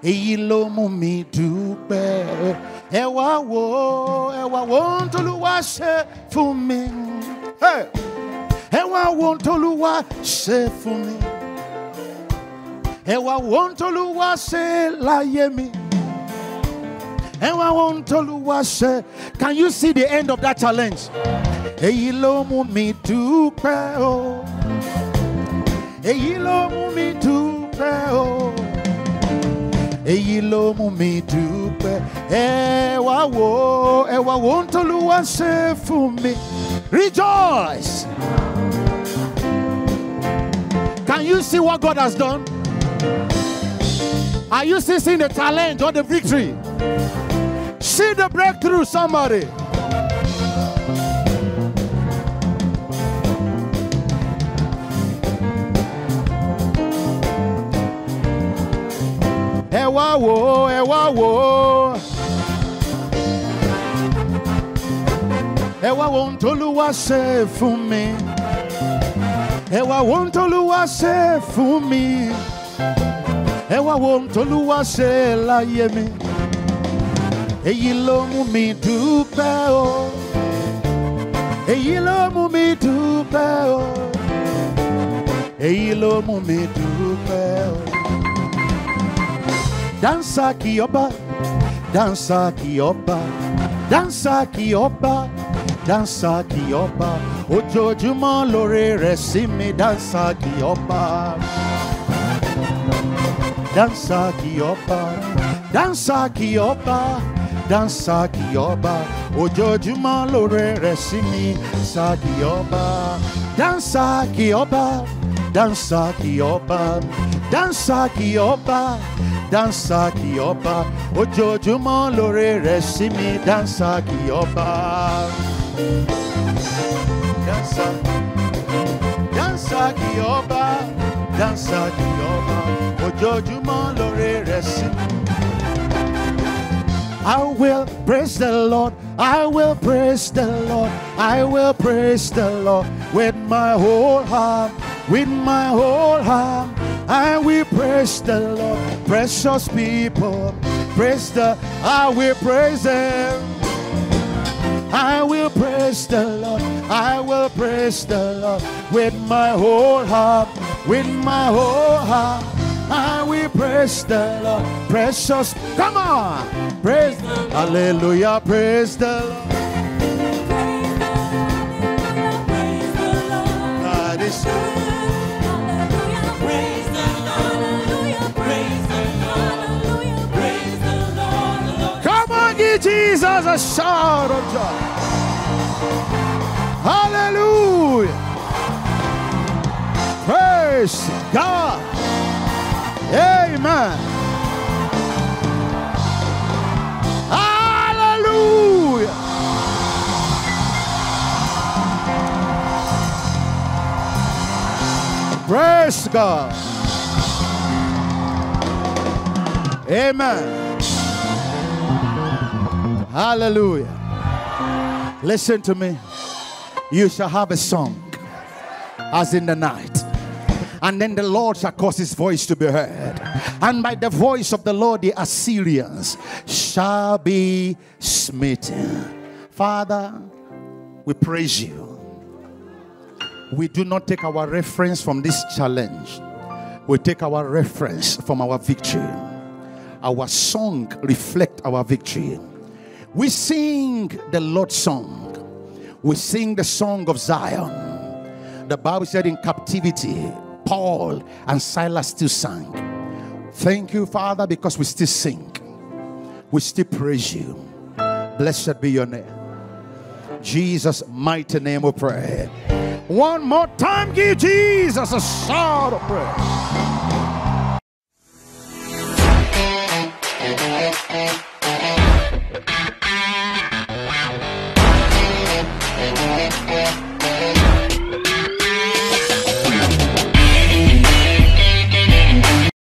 Eyi lo mu mi dupe o. Ewa won toluwa se fun mi. Hey, Ewa won toluwa se fun mi. Ewa won toluwa se laye mi. Ewa won toluwa se. Can you see the end of that challenge? Eyi lo mu mi dupe o. Eyi lo mu mi dupe o. Eyi lo mu mi dupe. Ewa wo ntoluwa se fun mi. Rejoice. Can you see what God has done? Are you still seeing the challenge or the victory? See the breakthrough, somebody. Ewa wo ntoluwa se fun mi. Ewa wo ntoluwa se fun mi. Ewa wo ntoluwa se laye mi. Eyi lo mu mi dupe o. Eyi lo mu mi dupe o. Eyi lo mu mi dupe o. Dansa kioba, dansa kioba, dansa kioba, dansa kioba. Ojoojúmọ́ lóore rẹ̀ sí mi, dansa kioba, dansa kioba, dansa kioba, dansa kioba. Ojoojúmọ́ lóore rẹ̀ sí mi, dansa kioba, dansa kioba, dansa kioba, dansa kioba. Dansa kioba, ojoojúmọ́ lóore rẹ̀ sí mi, dansa kioba. Dansa, dansa kioba, dansa kioba, ojoojúmọ́ lóore rẹ̀ sí mi. I will praise the Lord, I will praise the Lord, I will praise the Lord with my whole heart, with my whole heart. I will praise the Lord, precious people. Praise the, I will praise Him. I will praise the Lord, I will praise the Lord with my whole heart, with my whole heart. I will praise the Lord, precious. Come on, praise the Lord. Hallelujah, praise the Lord. Praise the Lord. God is good. Jesus, a shout of joy. Hallelujah. Praise God. Amen. Hallelujah. Praise God. Amen. Hallelujah. Listen to me. You shall have a song as in the night. And then the Lord shall cause his voice to be heard. And by the voice of the Lord, the Assyrians shall be smitten. Father, we praise you. We do not take our reference from this challenge. We take our reference from our victory. Our song reflects our victory. We sing the Lord's song. We sing the song of Zion. The Bible said in captivity, Paul and Silas still sang. Thank you, Father, because we still sing. We still praise you. Blessed be your name. Jesus' mighty name we pray. One more time, give Jesus a shout of praise.